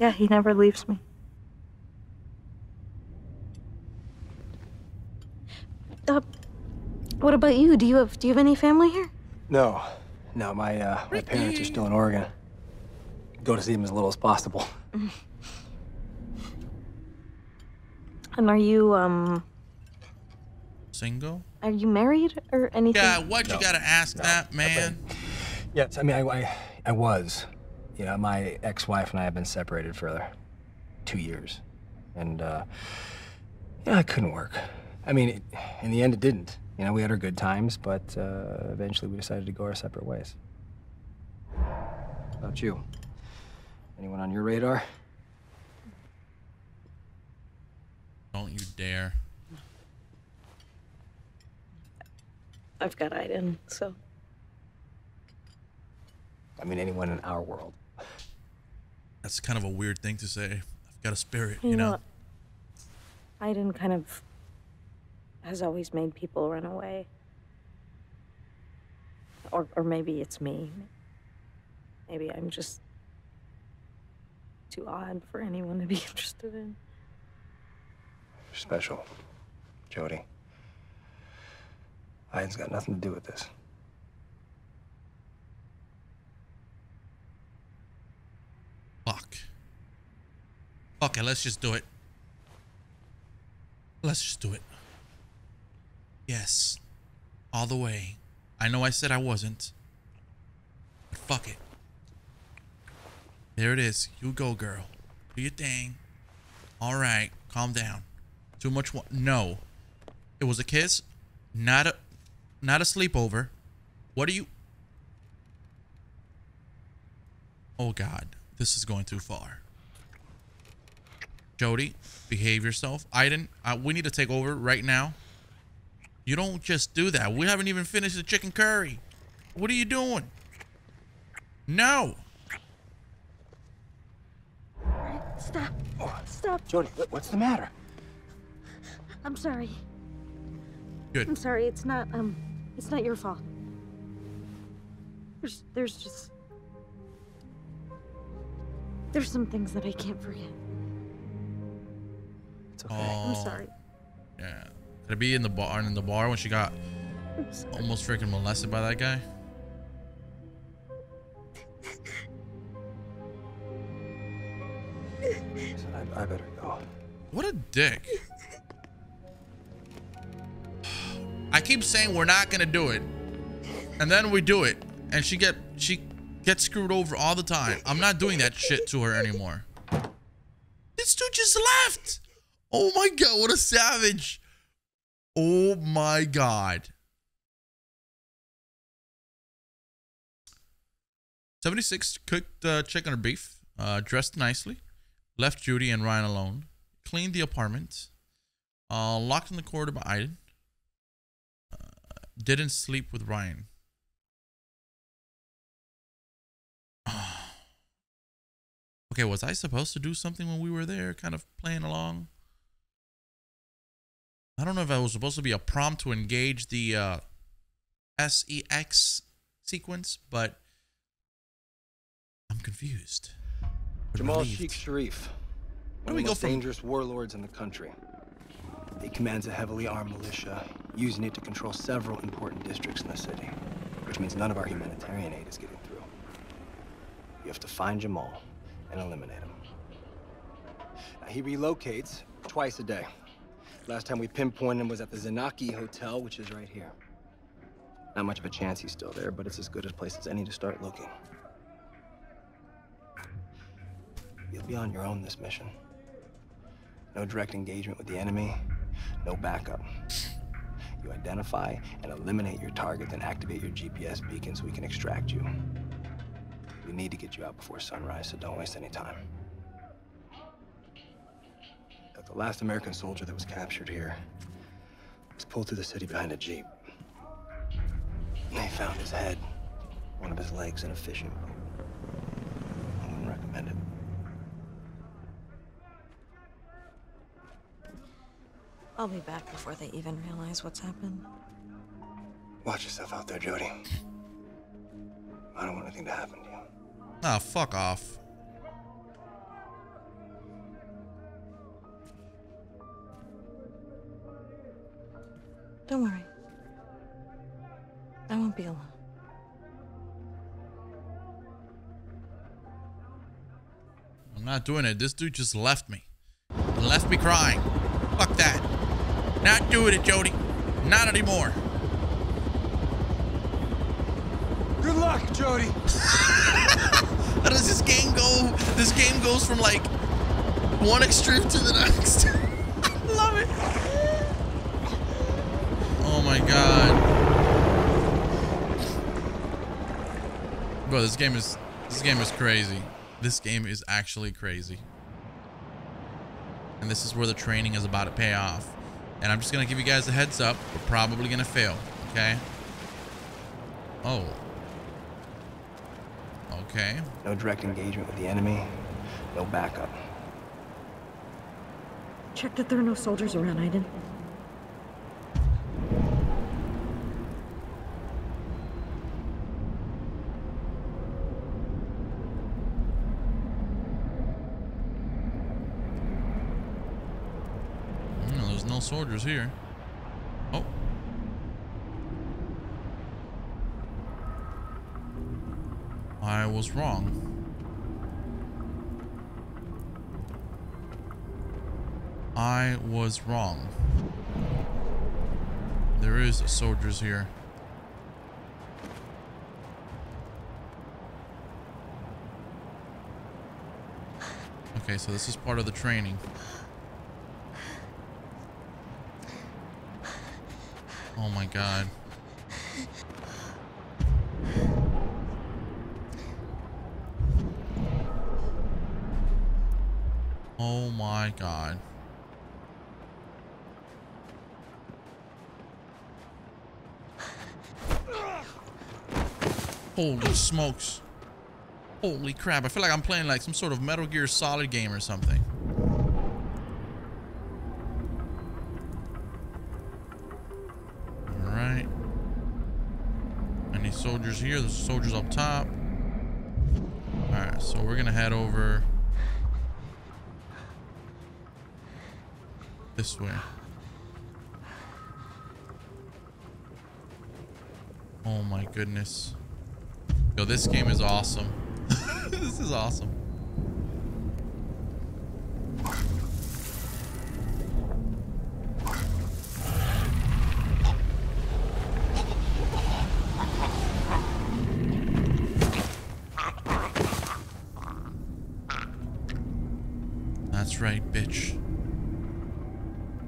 Yeah, he never leaves me. Uh, what about you? Do you have do you have any family here? No, no. My uh, my parents are still in Oregon. Go to see them as little as possible. And are you um single? Are you married or anything? Yeah, what no, you gotta ask no, that man? Been, yes, I mean I, I I was, you know, my ex-wife and I have been separated for two years, and uh, yeah, it couldn't work. I mean, it, in the end, it didn't. You know, we had our good times, but uh, eventually we decided to go our separate ways. How about you? Anyone on your radar? Don't you dare. I've got Aiden, so. I mean, anyone in our world. That's kind of a weird thing to say. I've got a spirit, you, you know? know. Aiden kind of has always made people run away. Or, or maybe it's me. Maybe I'm just too odd for anyone to be interested in. You're special, Jodie. Ian's got nothing to do with this. Fuck. Fuck it, let's just do it. Let's just do it. Yes, all the way. I know I said I wasn't, but fuck it. There it is. You go, girl. Do your thing. All right, calm down. Too much. Wa no, it was a kiss, not a, not a sleepover. What are you? Oh God, this is going too far. Jodie, behave yourself. Aiden, uh, we need to take over right now. You don't just do that. We haven't even finished the chicken curry. What are you doing? No. Stop. Stop. Jodie, what's the matter? I'm sorry. Good. I'm sorry. It's not, um, It's not your fault. There's, there's just... There's some things that I can't forget. It's okay. Oh, I'm sorry. Yeah. Could it be in the bar, in the bar when she got almost freaking molested by that guy? I, I better go. What a dick. I keep saying we're not gonna do it, and then we do it, and she get she gets screwed over all the time. I'm not doing that shit to her anymore. This dude just left. Oh my god, what a savage. Oh my god. seventy-six cooked uh, chicken or beef, uh, dressed nicely, left Jodie and Ryan alone, cleaned the apartment, uh, locked in the corridor by Aiden, uh, didn't sleep with Ryan. Okay, was I supposed to do something when we were there, kind of playing along? I don't know if I was supposed to be a prompt to engage the uh, S E X sequence, but I'm confused. Jamal Sheikh Sharif, one of the most dangerous warlords in the country. He commands a heavily armed militia, using it to control several important districts in the city, which means none of our humanitarian aid is getting through. You have to find Jamal and eliminate him. Now, he relocates twice a day. Last time we pinpointed him was at the Zanaki Hotel, which is right here. Not much of a chance he's still there, but it's as good a place as any to start looking. You'll be on your own this mission. No direct engagement with the enemy, no backup. You identify and eliminate your target, then activate your G P S beacon so we can extract you. We need to get you out before sunrise, so don't waste any time. Now, the last American soldier that was captured here was pulled through the city behind a jeep. They found his head, one of his legs, and a fishing boat. I wouldn't recommend it. I'll be back before they even realize what's happened. Watch yourself out there, Jodie. I don't want anything to happen to you. Ah, fuck off. Don't worry. I won't be alone. I'm not doing it. This dude just left me. And left me crying. Fuck that. Not doing it, Jodie. Not anymore. Good luck, Jodie. How does this game go? This game goes from like one extreme to the next. I love it. Oh my god. Bro, this game is this game is crazy. This game is actually crazy. And this is where the training is about to pay off. And I'm just gonna give you guys a heads up. We're probably gonna fail. Okay. Oh. Okay. No direct engagement with the enemy. No backup. Check that there are no soldiers around, Aiden. Soldiers here. Oh. I was wrong. I was wrong. There is soldiers here. Okay, so this is part of the training. Oh my god. Oh my god. Holy smokes. Holy crap. I feel like I'm playing like some sort of Metal Gear Solid game or something. soldiers here. There's soldiers up top. All right, so we're gonna head over this way. Oh my goodness. Yo, this game is awesome. This is awesome. That's right, bitch.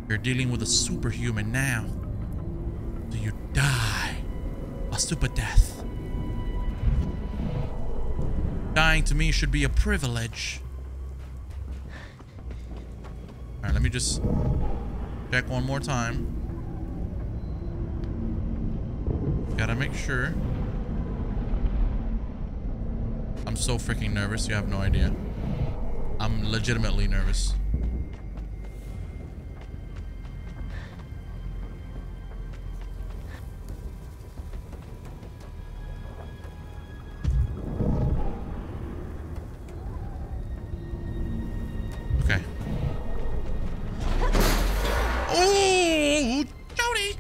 You're dealing with a superhuman now. Do you die a super death? Dying to me should be a privilege. All right, let me just check one more time. Gotta make sure. I'm so freaking nervous. You have no idea. I'm legitimately nervous. Okay. Oh, Jodie!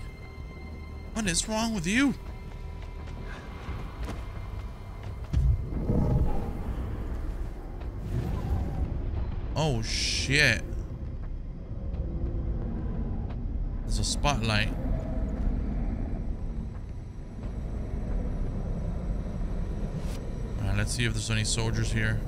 What is wrong with you? Oh shit. There's a spotlight. Alright, let's see if there's any soldiers here.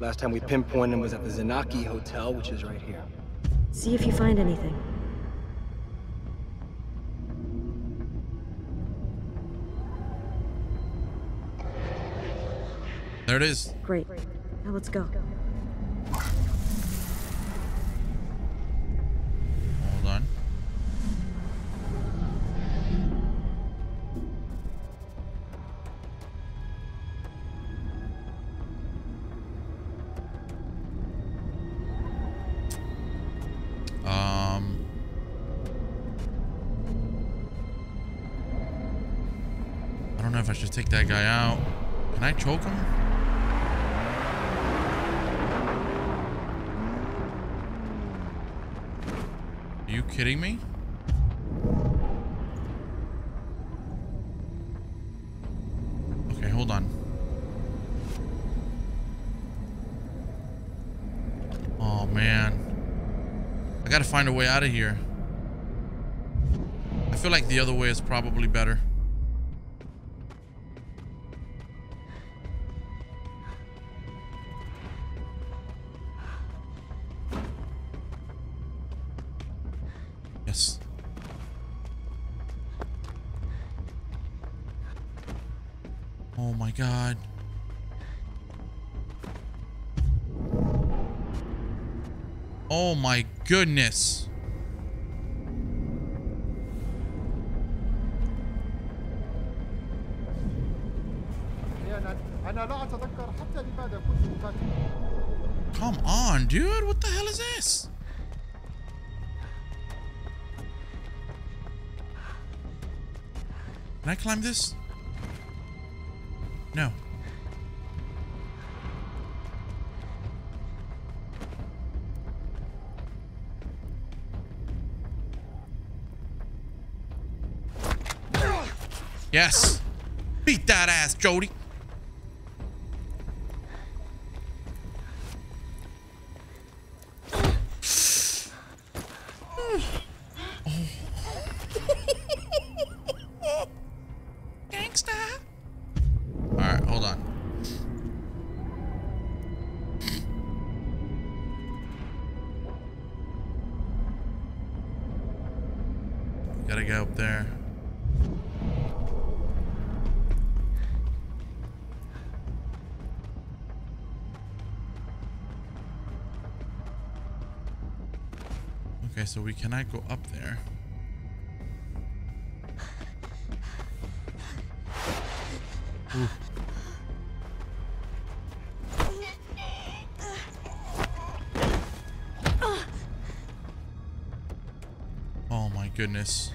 Last time we pinpointed him was at the Zanaki Hotel, which is right here. See if you find anything. There it is. Great. Now let's go. Hold on. I don't know if I should take that guy out. Can I choke him? Are you kidding me? Okay, hold on. Oh man. I gotta find a way out of here. I feel like the other way is probably better. Oh my God. Oh my goodness. Come on, dude. What the hell is this? Can I climb this? No. Yes. Beat that ass, Jodie. Gotta get up there. Okay, so we cannot go up there. Ooh. Oh my goodness.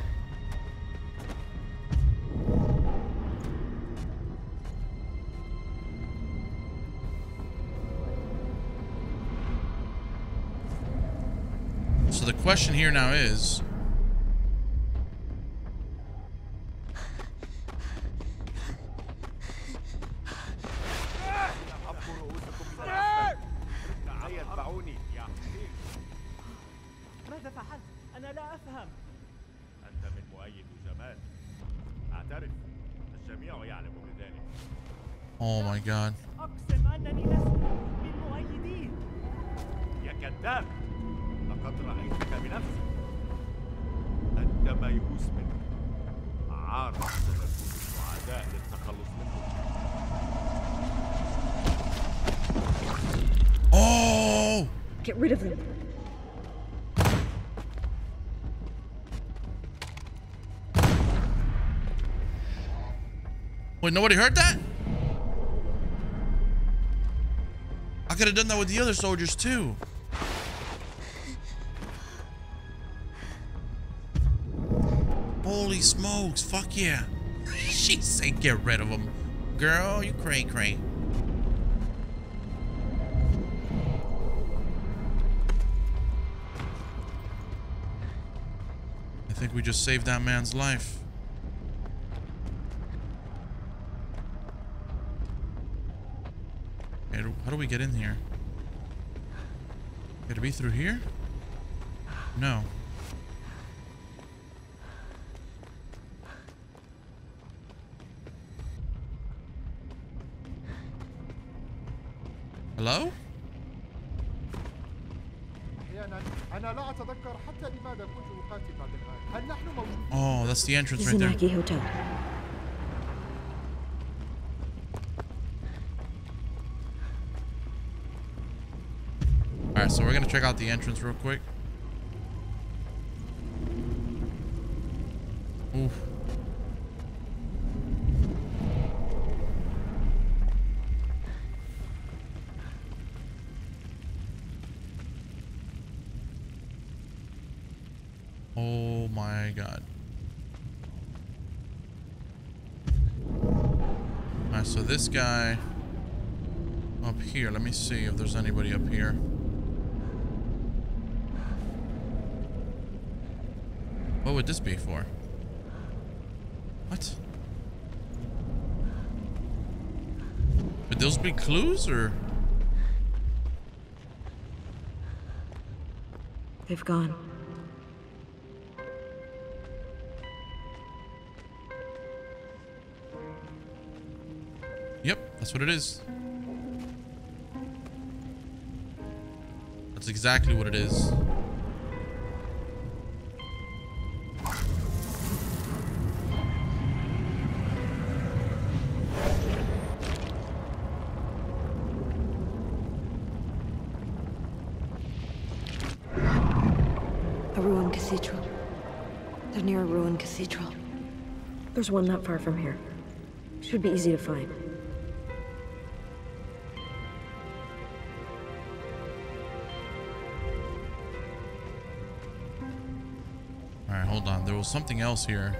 So the question here now is, oh my god. Oh! Get rid of them. Wait, nobody heard that? I could have done that with the other soldiers too. Holy smokes, fuck yeah. She said get rid of them. Girl, you cray cray. I think we just saved that man's life. How do we get in here? Got to be through here? No. Hello? Oh, that's the entrance right there. Zanaki Hotel. So we're gonna check out the entrance real quick. Oof. Oh my god. Alright, so this guy up here, let me see if there's anybody up here. What would this be for? What? Would those be clues or? They've gone. Yep, that's what it is. That's exactly what it is. There's one not far from here. Should be easy to find. All right, hold on. There was something else here.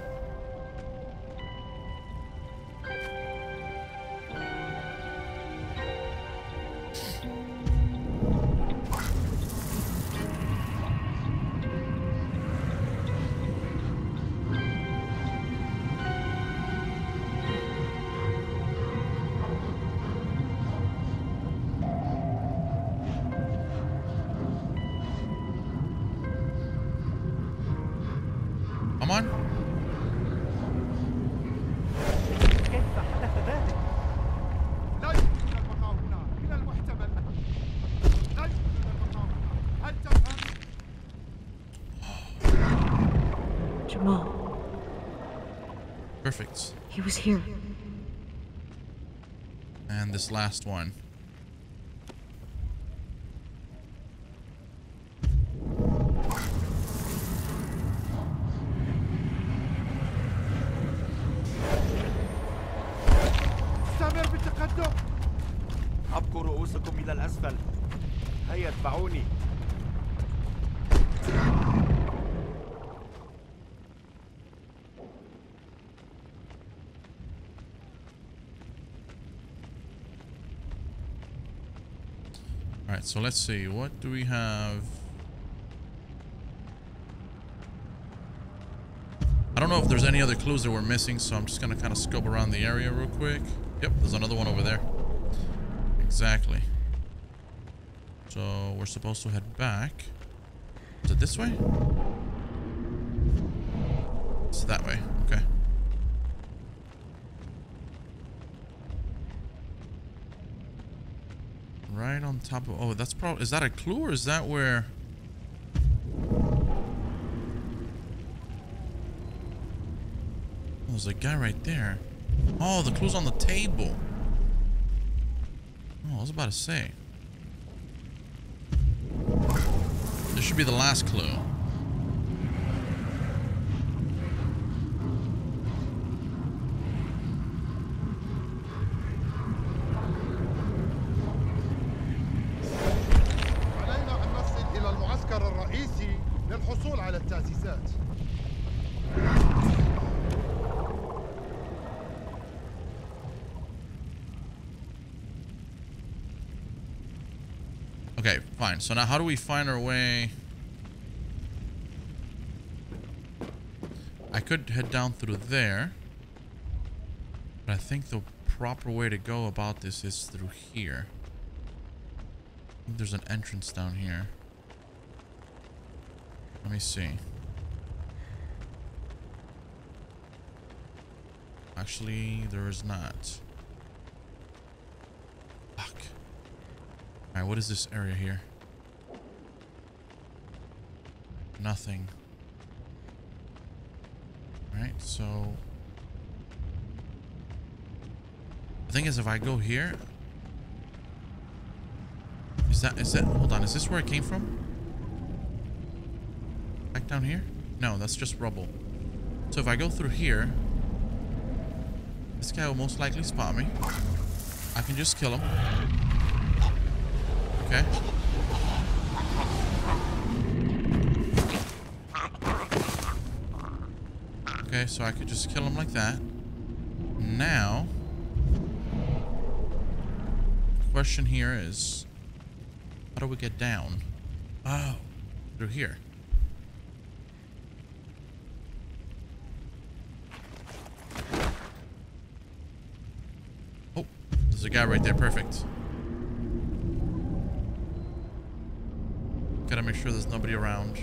Perfect. He was here. And this last one. اتبعوني. All right, so let's see. What do we have? I don't know if there's any other clues that we're missing, so I'm just going to kind of scope around the area real quick. Yep, there's another one over there. Exactly. So we're supposed to head back. Is it this way? It's that way. Okay. Right on top of... Oh, that's probably... Is that a clue or is that where... Oh, there's a guy right there. Oh, the clue's on the table. Oh, I was about to say. This should be the last clue. Okay, fine. So now how do we find our way? I could head down through there. But I think the proper way to go about this is through here. I think there's an entrance down here. Let me see. Actually, there is not. Alright, what is this area here? Nothing. Alright, so... The thing is, if I go here... Is that... Is that... Hold on, is this where it came from? Back down here? No, that's just rubble. So if I go through here... This guy will most likely spot me. I can just kill him. Okay. Okay, so I could just kill him like that. Now, the question here is, how do we get down? Oh, through here. Oh, there's a guy right there. Perfect. Gotta make sure there's nobody around.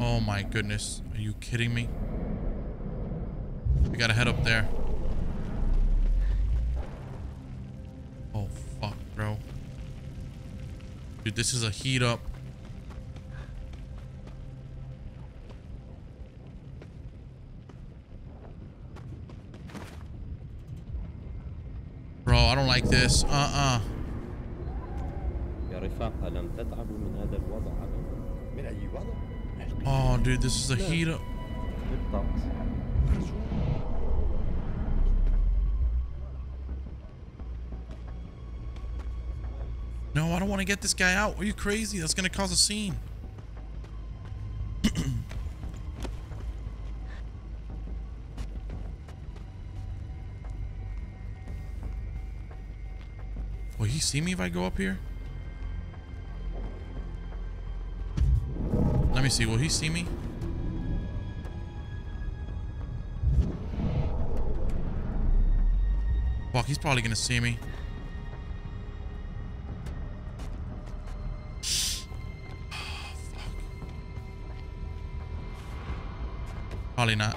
Oh my goodness. Are you kidding me? We gotta head up there. Oh fuck, bro. Dude, this is a heat up. Bro, I don't like this. Uh-uh. Oh, dude, this is a heat up. No, I don't want to get this guy out. Are you crazy? That's going to cause a scene. Will he see me if I go up here? Let me see. Will he see me? Fuck, he's probably gonna see me. Oh, fuck. Probably not.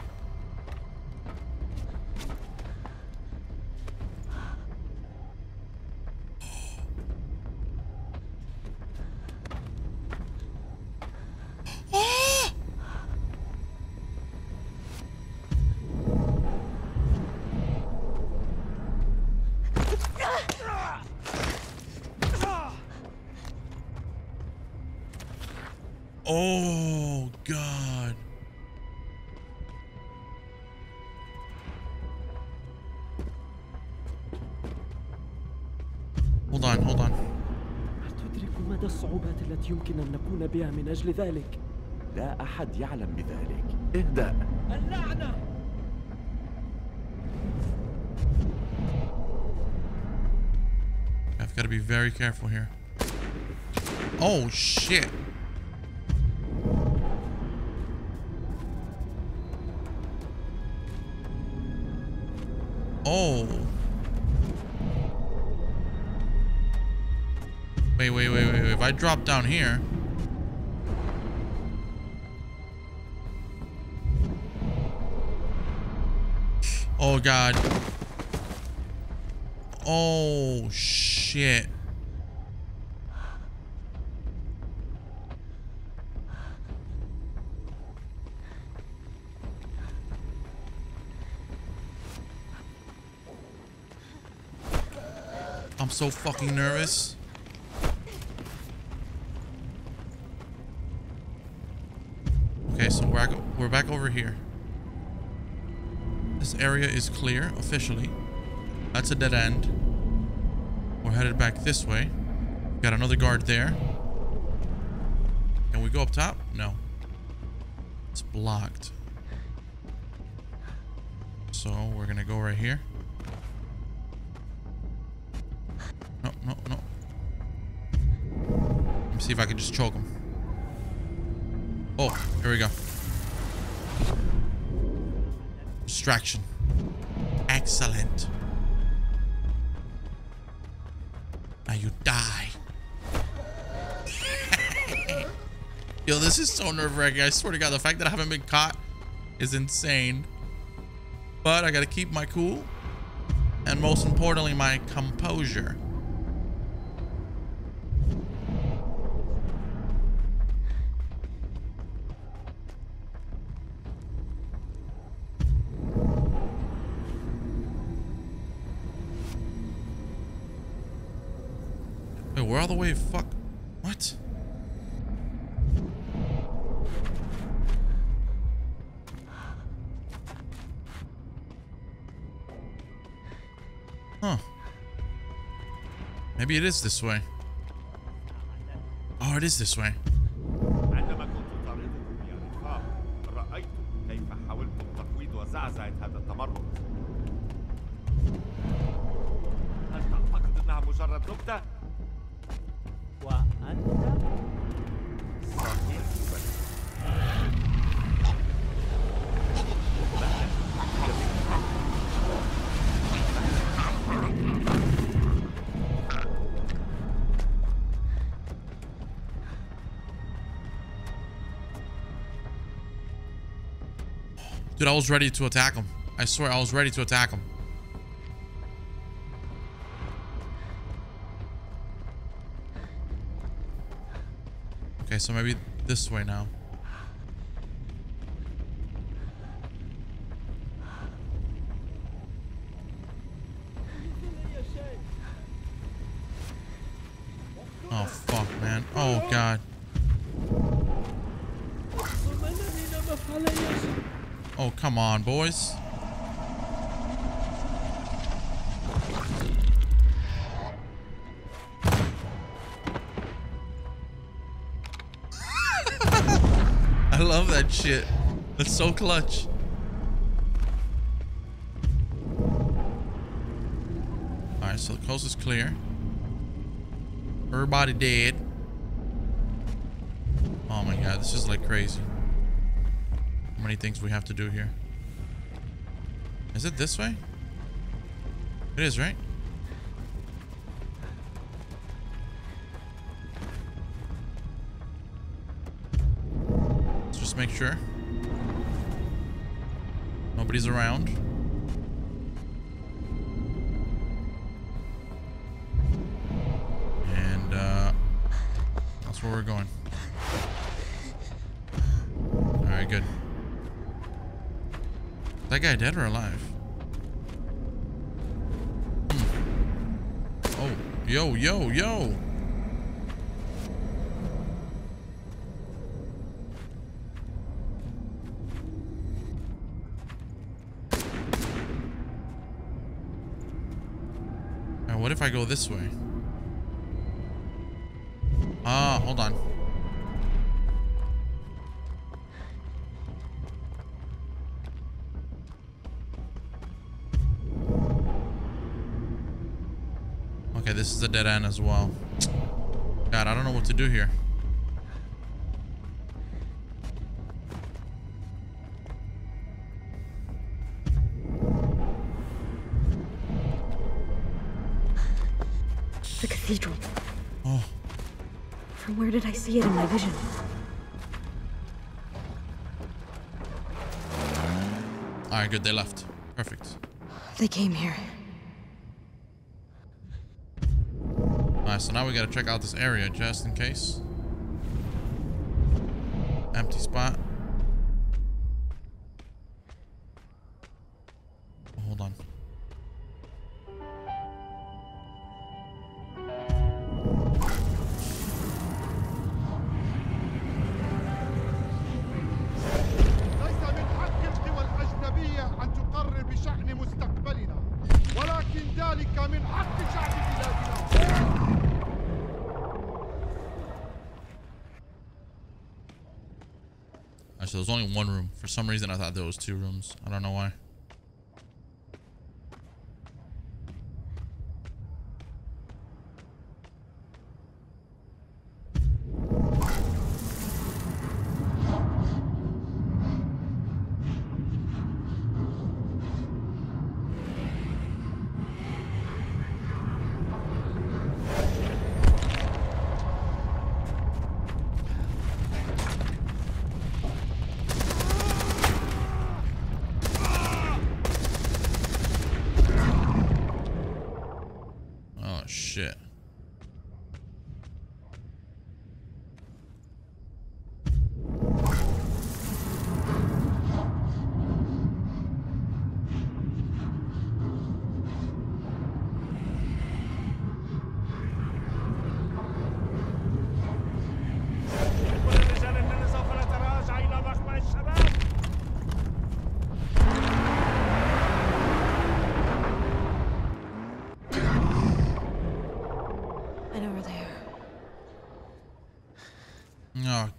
Oh, God. Hold on, hold on. العقوبات التي يمكن أن نكون بها من أجل ذلك. لا أحد يعلم بذلك. اهدأ. اللعنة! I've got to be very careful here. Oh shit! Oh. Wait, wait, wait, wait, wait. If I drop down here. Oh, God. Oh, shit. I'm so fucking nervous. Okay, so we're back, we're back over here. This area is clear officially. That's a dead end. We're headed back this way. Got another guard there. Can we go up top? No. It's blocked. So we're gonna go right here. No, no, no. Let me see if I can just choke him. Oh, here we go. Distraction. Excellent. Now you die. Yo, this is so nerve-wracking. I swear to God, the fact that I haven't been caught is insane. But I gotta keep my cool. And most importantly, my composure. We're all the way fuck. What? Huh. Maybe it is this way. Oh, it is this way. Dude, I was ready to attack him. I swear, I was ready to attack him. Okay, so maybe this way now. Oh, fuck, man. Oh, God. Oh, come on, boys. I love that shit. That's so clutch. Alright, so the coast is clear. Everybody dead. Oh my God, this is like crazy. Many things we have to do here. Is it this way? It is, right? Let's just make sure nobody's around. And uh, that's where we're going. All right, good. That guy dead or alive? Hmm. Oh, yo, yo, yo. Now, what if I go this way? Ah. hold on. Okay, this is a dead end as well. God, I don't know what to do here. The cathedral. Oh. From where did I see it in my vision? Alright, good. They left. Perfect. They came here. Alright, so now we gotta check out this area just in case. Empty spot. Hold on. So there's only one room. For some reason, I thought there was two rooms. I don't know why.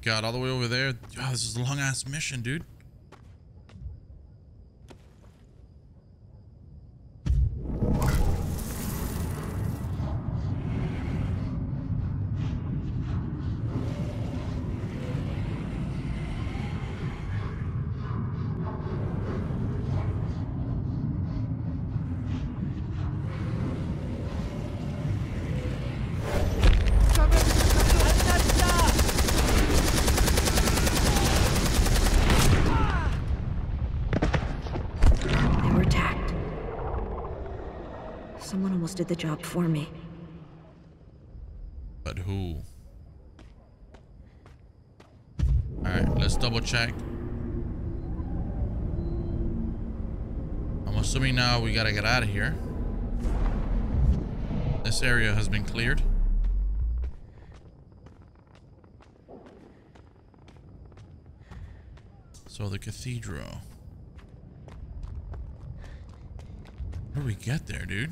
God, all the way over there. Oh, this is a long ass mission, dude. Did the job for me. But who? All right, let's double check. I'm assuming now we gotta get out of here. This area has been cleared. So the cathedral. How do we get there, dude?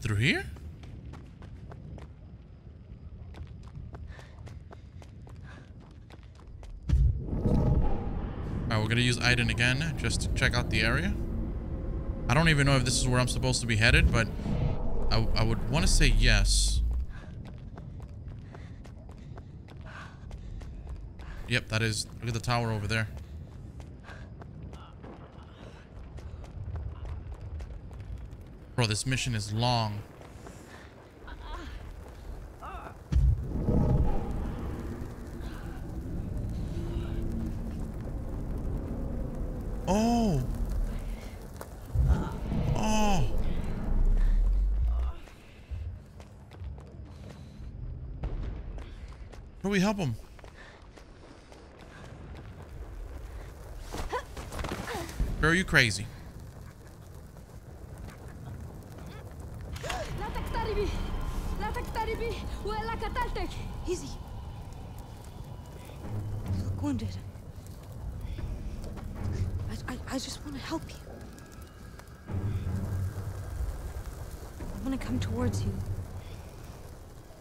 Through here? Alright, we're gonna use Aiden again just to check out the area. I don't even know if this is where I'm supposed to be headed, but I, I would want to say yes. Yep, that is. Look at the tower over there. Bro, this mission is long. Oh. Oh. How do we help him? Bro, are you crazy? Easy. You look wounded. I, I, I just want to help you. want to come towards you.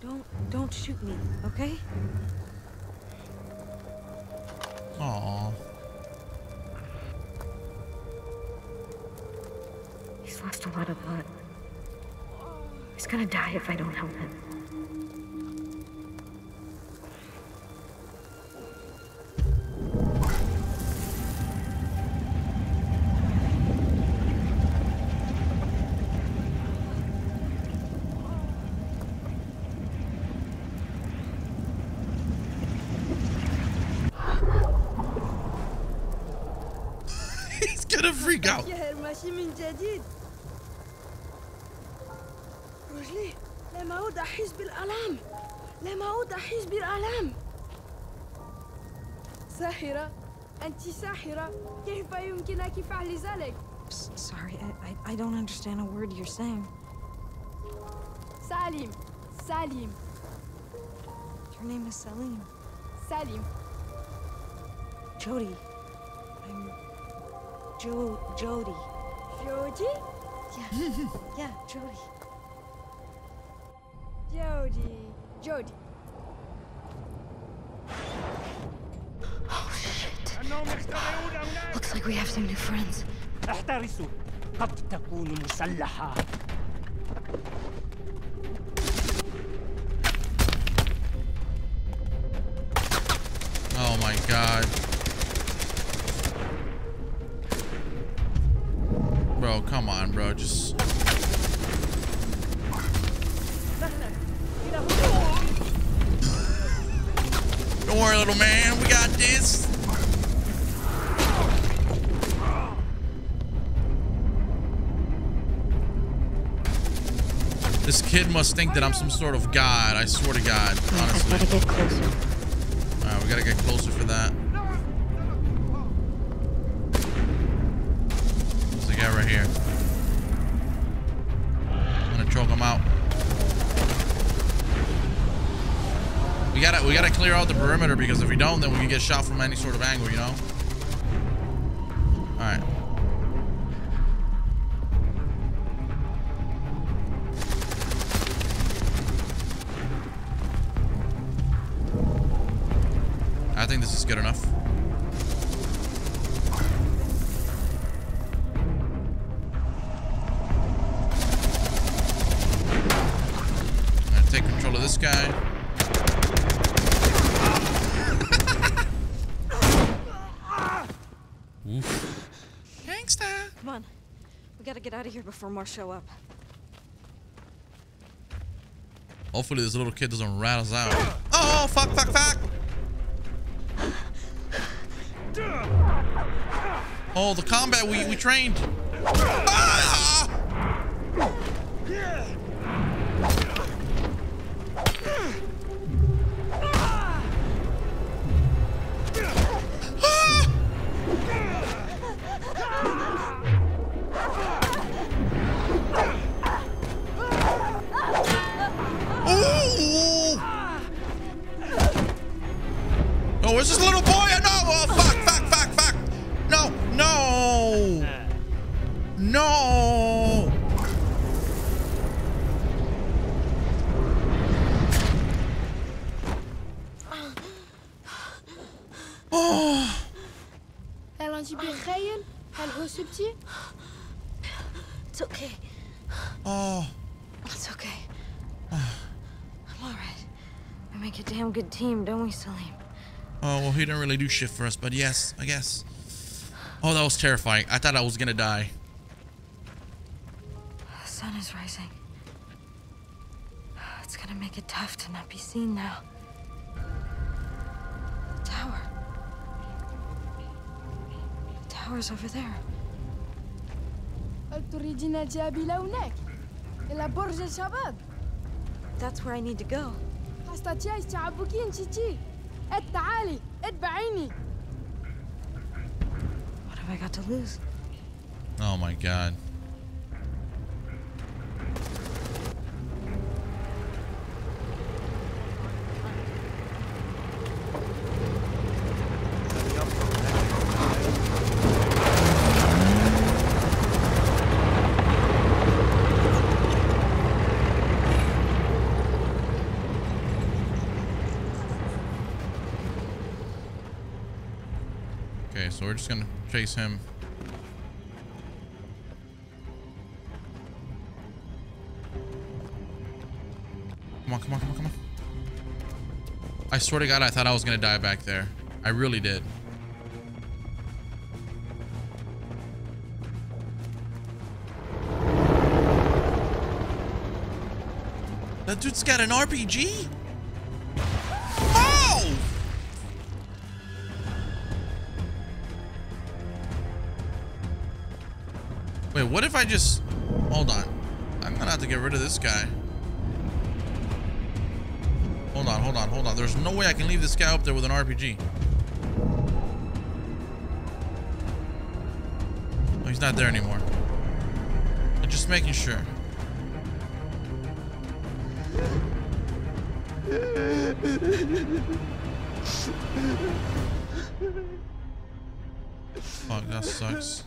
Don't, don't shoot me, okay? Aww. He's lost a lot of blood. He's gonna die if I don't help him. Freak out. Sorry, I, I, I don't understand a word you're saying. Salim, Salim. Your name is Salim. Salim. Jodie. I'm... Jo Jodie. Jodie? Yeah. Yeah, Jodie. Jodie. Jodie. Oh shit. Looks like we have some new friends. Oh my god. Bro, come on, bro. Just. Don't worry, little man. We got this. This kid must think that I'm some sort of god. I swear to God, honestly. I gotta get closer. All right, we gotta get closer for that. Right here. I'm gonna choke him out. We gotta we gotta clear out the perimeter, because if we don't, then we can get shot from any sort of angle, you know? Alright. I think this is good enough. Guy. Oof. Gangsta. Come on. We gotta get out of here before more show up. Hopefully this little kid doesn't rat us out. Oh, fuck, fuck, fuck. Oh, the combat we, we trained. Ah! Where's this little boy? No! Oh, fuck, fuck, fuck, fuck! No, no! No! Oh! It's okay. Oh. It's okay. I'm alright. We make a damn good team, don't we, Salim? Oh, well, he didn't really do shit for us, but yes, I guess. Oh, that was terrifying. I thought I was gonna die. The sun is rising. It's gonna make it tough to not be seen now. The tower. The tower's over there. That's where I need to go. What have I got to lose? Oh my god. so we're just gonna chase him. Come on, come on, come on, come on. I swear to God, I thought I was gonna die back there. I really did. That dude's got an R P G? Oh! Wait, what if I just... Hold on. I'm gonna have to get rid of this guy. Hold on, hold on, hold on. There's no way I can leave this guy up there with an R P G. Oh, he's not there anymore. I'm just making sure. Fuck, that sucks.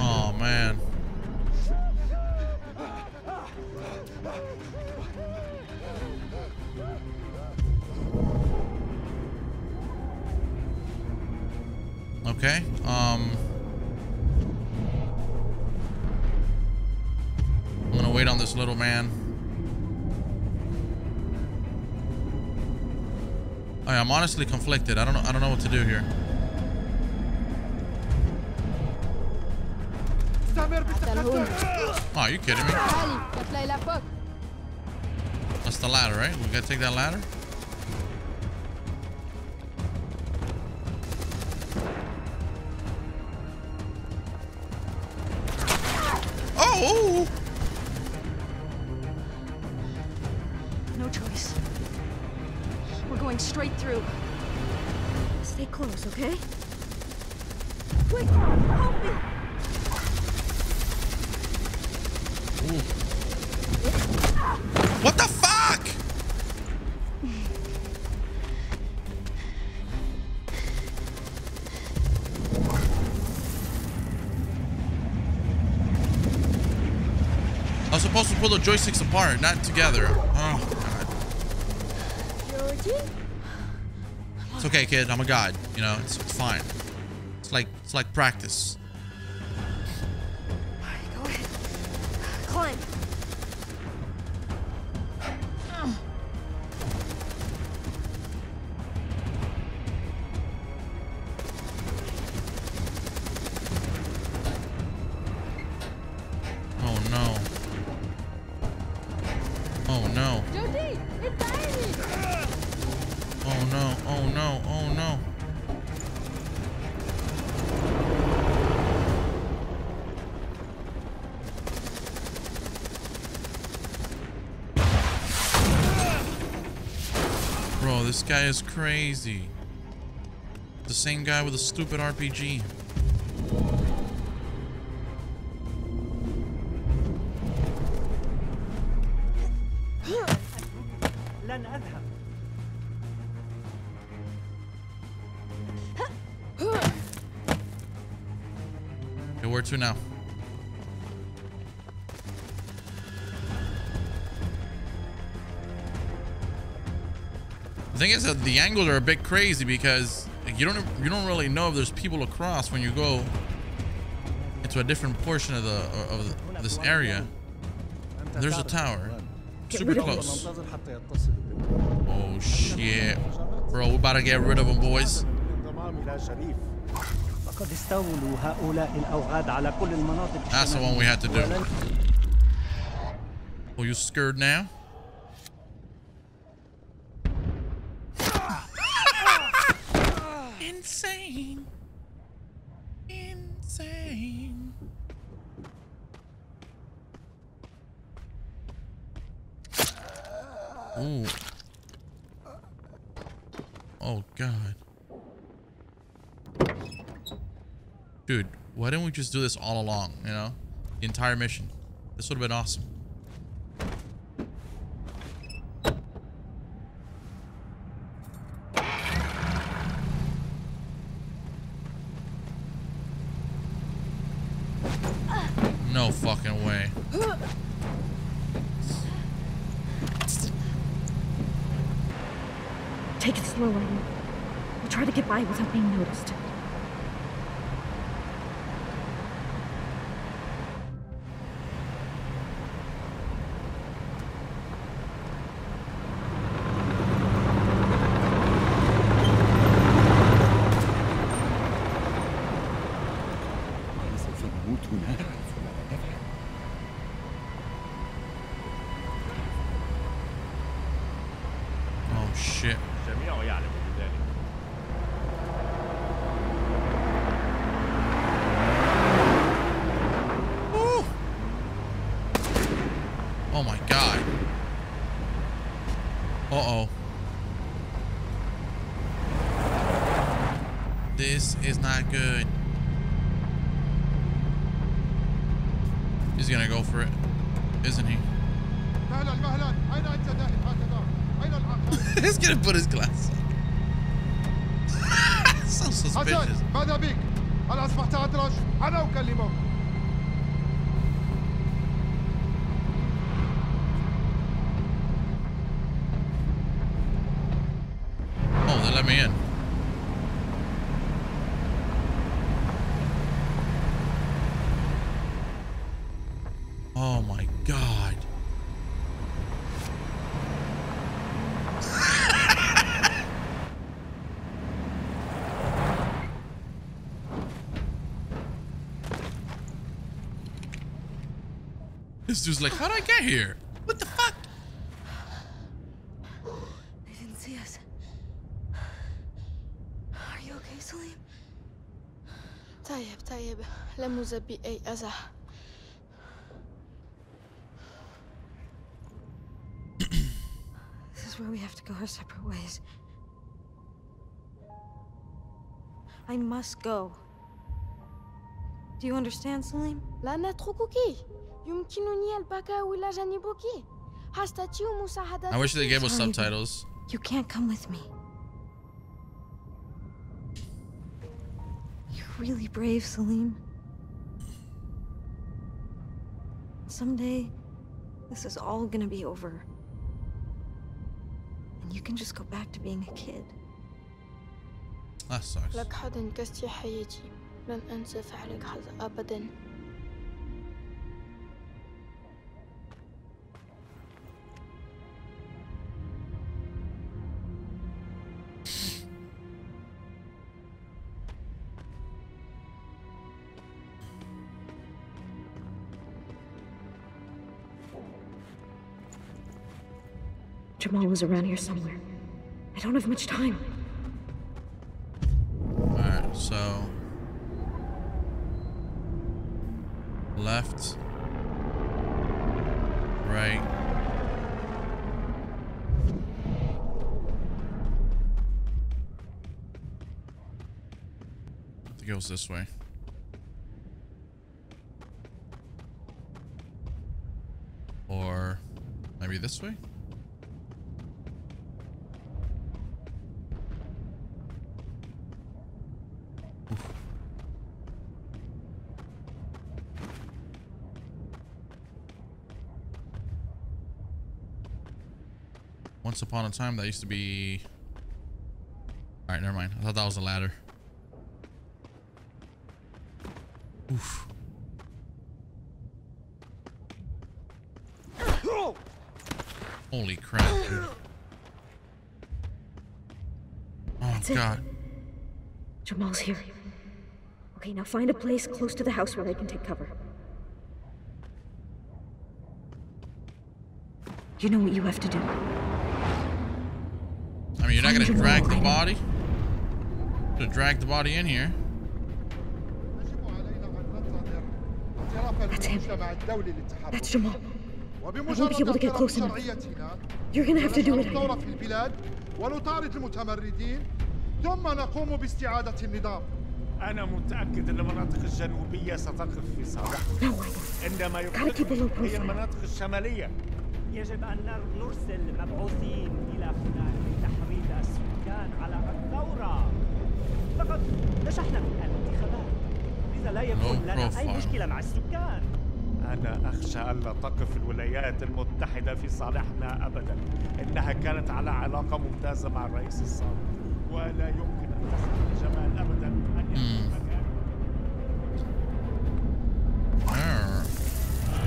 Oh man. Okay, um I'm gonna wait on this little man. All right, I'm honestly conflicted. I don't know I don't know what to do here. Oh, are you kidding me? That's the ladder, right? We gotta take that ladder? Straight through. Stay close, okay? Quick, help me! Ooh. What the fuck? I was supposed to pull the joysticks apart, not together. Oh, God. Georgie? It's okay, kid. I'm a god. You know, it's, it's fine. It's like it's like practice. All right, go ahead. Climb. Oh no. Oh no. Jodie, it's dying. Oh no, oh no, oh no. Bro, this guy is crazy. The same guy with a stupid R P G. Where to now? The thing is that the angles are a bit crazy because you don't you don't really know if there's people across when you go into a different portion of the of the, this area. There's a tower, super close. Oh shit, bro! We're about to get rid of them, boys. That's the one we had to do. Oh, you scared now? Insane. Insane. Ooh. Oh, God. Dude, why didn't we just do this all along, you know? The entire mission. This would have been awesome. No fucking way. slow, Aiden. We'll try to get by without being noticed. Is not good. He's gonna go for it, isn't he? He's gonna put his glasses on. So suspicious. Oh, they let me in. This dude's like, how'd I get here? What the fuck? They didn't see us. Are you okay, Salim? طيب طيب لا مزا بأي أذى. This is where we have to go our separate ways. I must go. Do you understand, Salim? لا نترككِ. I wish they gave us subtitles. You can't come with me. You're really brave, Salim. Someday, this is all gonna be over. And you can just go back to being a kid. That sucks. Jamal was around here somewhere. I don't have much time. Alright, so... left. Right. I think it goes this way. Or... maybe this way? Once upon a time, that used to be... all right, never mind. I thought that was a ladder. Oof. Holy crap, dude. Oh, God. Jamal's here. Okay, now find a place close to the house where they can take cover. You know what you have to do. I mean, you're not gonna drag the body? To drag the body in here. That's him. That's Jamal. I won't be able to get close enough. You're gonna have to do it again. أنا متأكد أن المناطق الجنوبية ستقف في صالح. عندما يقترب هي المناطق الشمالية. يجب أن نرسل مبعوثين إلى هناك لتحريض السكان على الثورة. لقد نجحنا في الانتخابات، لذا لا يكون لنا أي مشكلة مع السكان. أنا أخشى ألا تقف الولايات المتحدة في صالحنا أبدا. إنها كانت على علاقة ممتازة مع الرئيس السابق. ولا يمكن أن تصل لجمال أبدا أن يحكمك. Oh,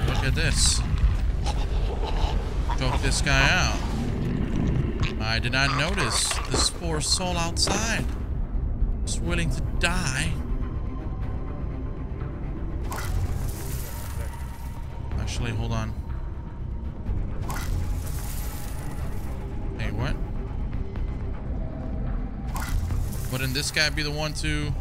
look at this. Choke this guy out. I did not notice this poor soul outside. Just willing to die. Actually, hold on. Hey, what? Wouldn't this guy be the one to...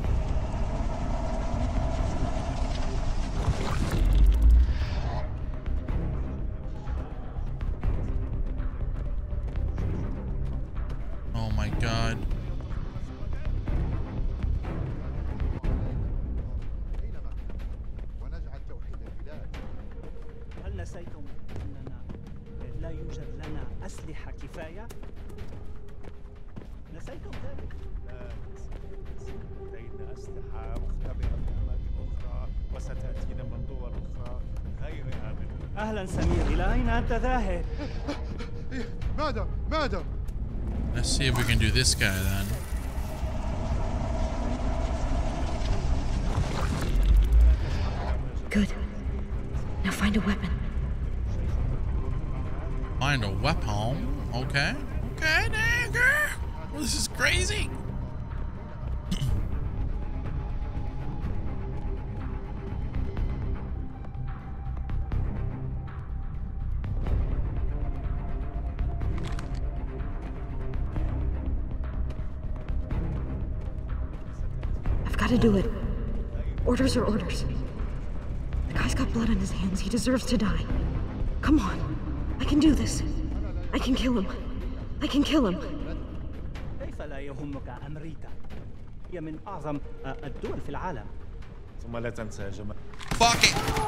Let's see if we can do this guy then. Good. Now find a weapon. Find a weapon? Okay. Okay, dang girl. Well, this is crazy. To do it. Orders are orders. The guy's got blood on his hands. He deserves to die. Come on. I can do this. I can kill him. I can kill him. كيف لا يهمك أمريكا؟ هي من أعظم الدول في العالم. ثم لا تنسى يا جماعة. Fuck it.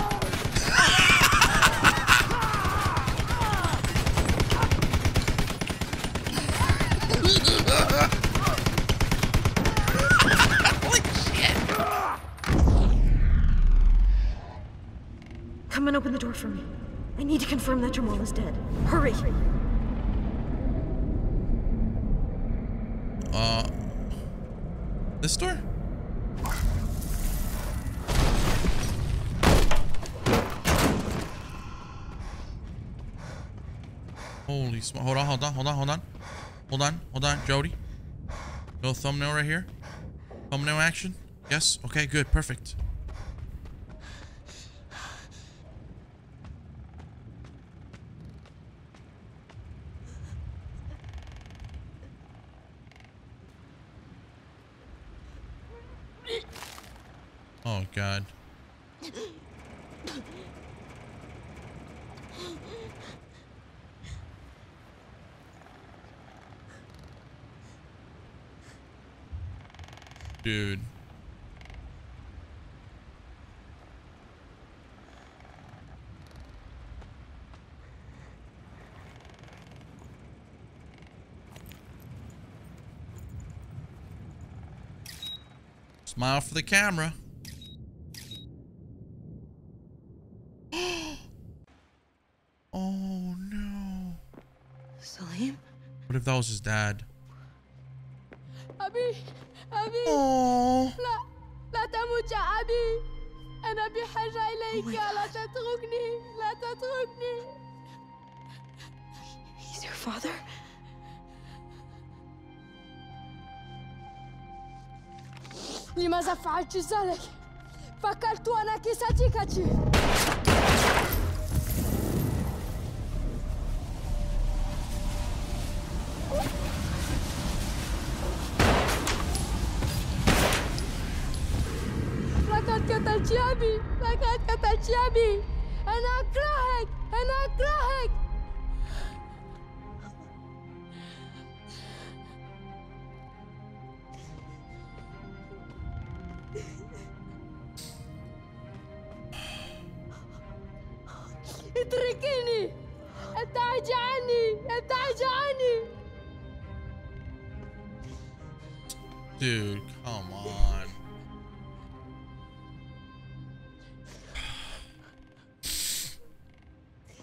Come and open the door for me. I need to confirm that Jamal is dead. Hurry! Uh... This door? Holy smoke. Hold on, hold on, hold on, hold on. Hold on, hold on, Jodie. Little thumbnail right here. Thumbnail action. Yes? Okay, good, perfect. Oh God. Dude. Smile for the camera. Oh no. Salim? What if that was his dad? Abi, Abi. Oh. لا لا تموت يا أبي. أنا بحاجة إليك. لا تتركني. لا تتركني. He's your father? لماذا فعلت ذلك؟ فكرت أنك صديقتي. Jabby, and I cried, and I cried. اتركيني، ابتعد عني، ابتعد عني. Dude, come on.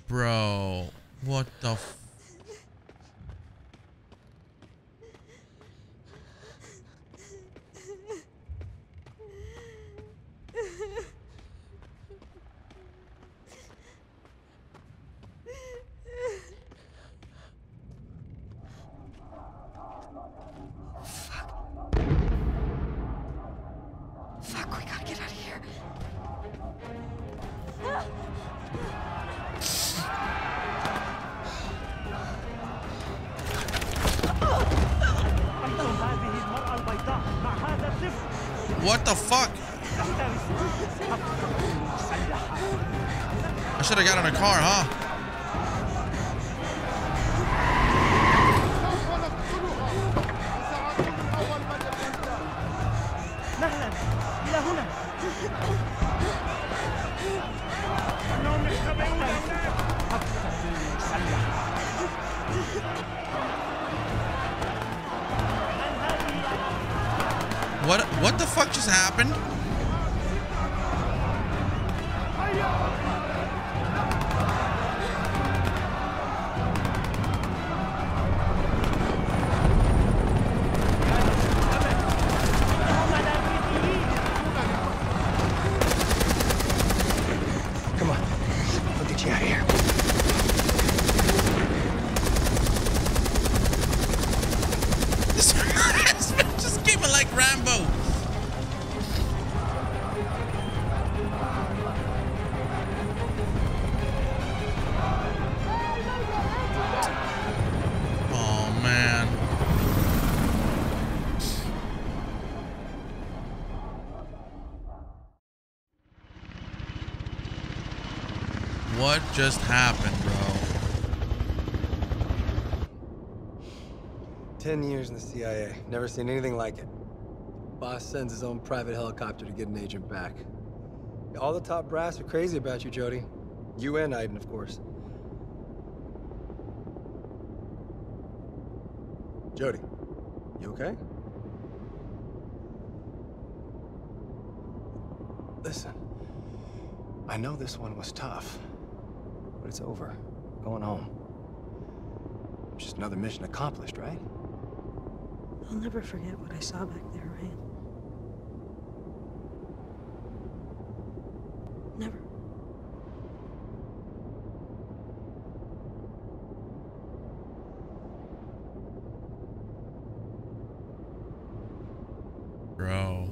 Bro, what the f- Fuck, we gotta get out of here. What the fuck? I should have got in a car, huh? What what the fuck just happened? What just happened, bro? Ten years in the C I A. Never seen anything like it. Boss sends his own private helicopter to get an agent back. All the top brass are crazy about you, Jodie. You and Aiden, of course. Jodie, you okay? Listen, I know this one was tough. But it's over. Going home. Just another mission accomplished, right? I'll never forget what I saw back there, Ryan. Never. Bro.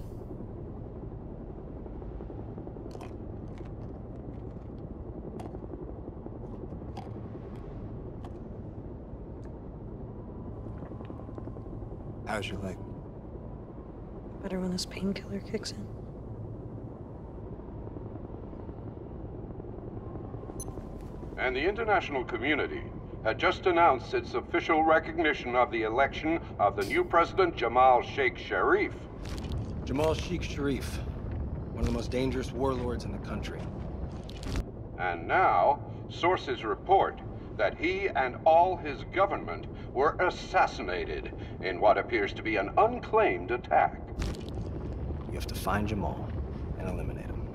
How's your leg? Better when this painkiller kicks in. And the international community had just announced its official recognition of the election of the new president, Jamal Sheikh Sharif. Jamal Sheikh Sharif, one of the most dangerous warlords in the country. And now, sources report that he and all his government were assassinated in what appears to be an unclaimed attack. You have to find Jamal and eliminate him.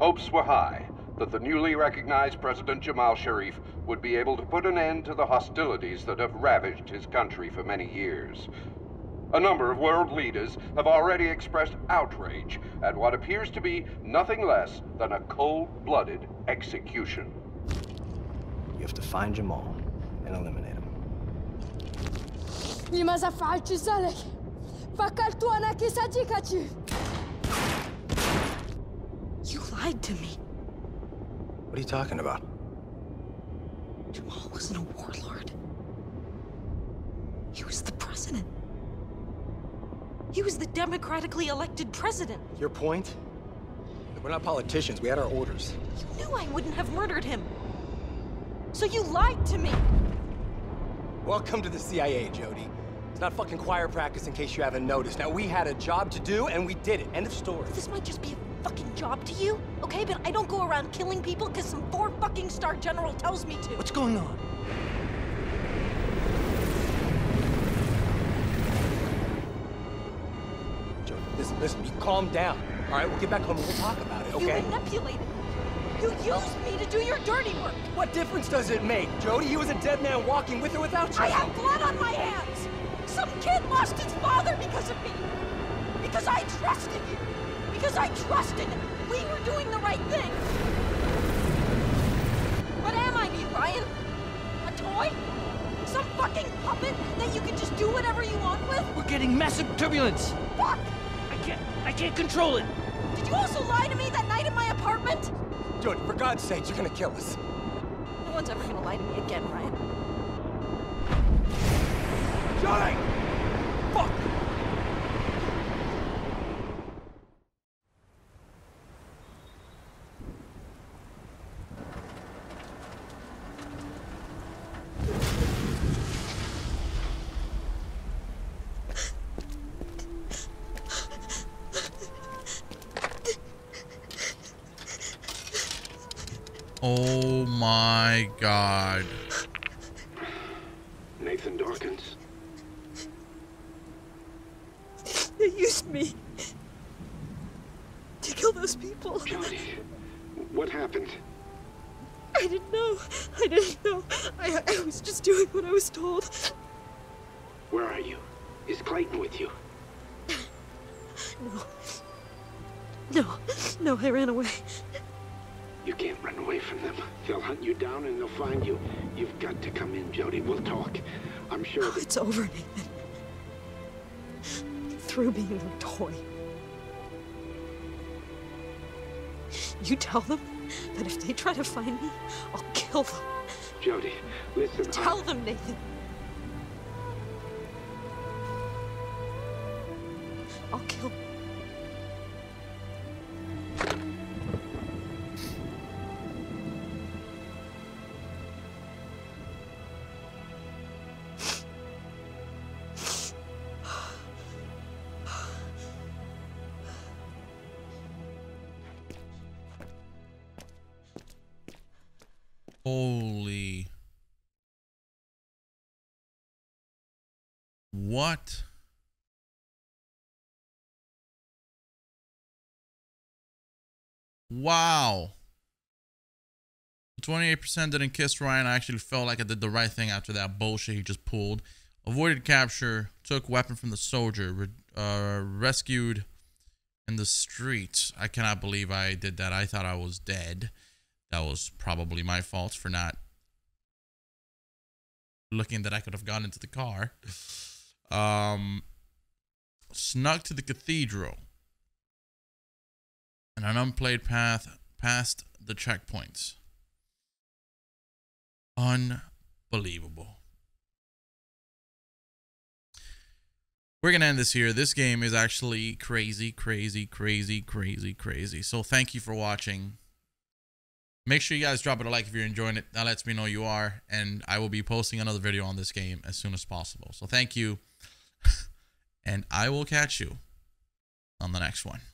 Hopes were high that the newly recognized President Jamal Sharif would be able to put an end to the hostilities that have ravaged his country for many years. A number of world leaders have already expressed outrage at what appears to be nothing less than a cold-blooded execution. You have to find Jamal and eliminate him. لماذا فعلت ذلك؟ فكرت أنك صديقتي. You lied to me. What are you talking about? Jamal wasn't a warlord. He was the president. He was the democratically elected president. Your point? We're not politicians. We had our orders. You knew I wouldn't have murdered him. So you lied to me! Welcome to the C I A, Jodie. It's not fucking choir practice in case you haven't noticed. Now, we had a job to do, and we did it. End of story. This might just be a fucking job to you, okay? But I don't go around killing people because some four-fucking-star general tells me to. What's going on? Jodie, listen, listen, you calm down. All right, we'll get back home and we'll talk about it, okay? You manipulated me. You used me to do your dirty work! What difference does it make, Jodie? He was a dead man walking with or without you! I have blood on my hands! Some kid lost his father because of me! Because I trusted you! Because I trusted we were doing the right thing! What am I, me, Ryan? A toy? Some fucking puppet that you can just do whatever you want with? We're getting massive turbulence! Fuck! I can't... I can't control it! Did you also lie to me that night in my apartment? Jodie, for God's sake, you're gonna kill us. No one's ever gonna lie to me again, Ryan. Jodie! Fuck! Oh my God. Nathan Dawkins. They used me to kill those people. Jodie, what happened? I didn't know. I didn't know. I, I was just doing what I was told. Where are you? Is Clayton with you? No. No. No, I ran away. You can't run away from them. They'll hunt you down and they'll find you. You've got to come in, Jodie. We'll talk. I'm sure... Oh, it's over, Nathan. Through being their toy. You tell them that if they try to find me, I'll kill them. Jodie, listen... Tell I... them, Nathan. I'll kill them. Holy. What? Wow. twenty-eight percent didn't kiss Ryan. I actually felt like I did the right thing after that bullshit he just pulled. Avoided capture. Took weapon from the soldier. Re uh, rescued in the streets. I cannot believe I did that. I thought I was dead. That was probably my fault for not looking that I could have gone into the car. Um, snuck to the cathedral. And an unplayed path past the checkpoints. Unbelievable. We're going to end this here. This game is actually crazy, crazy, crazy, crazy, crazy. So thank you for watching. Make sure you guys drop it a like if you're enjoying it. That lets me know you are. And I will be posting another video on this game as soon as possible. So thank you. And I will catch you on the next one.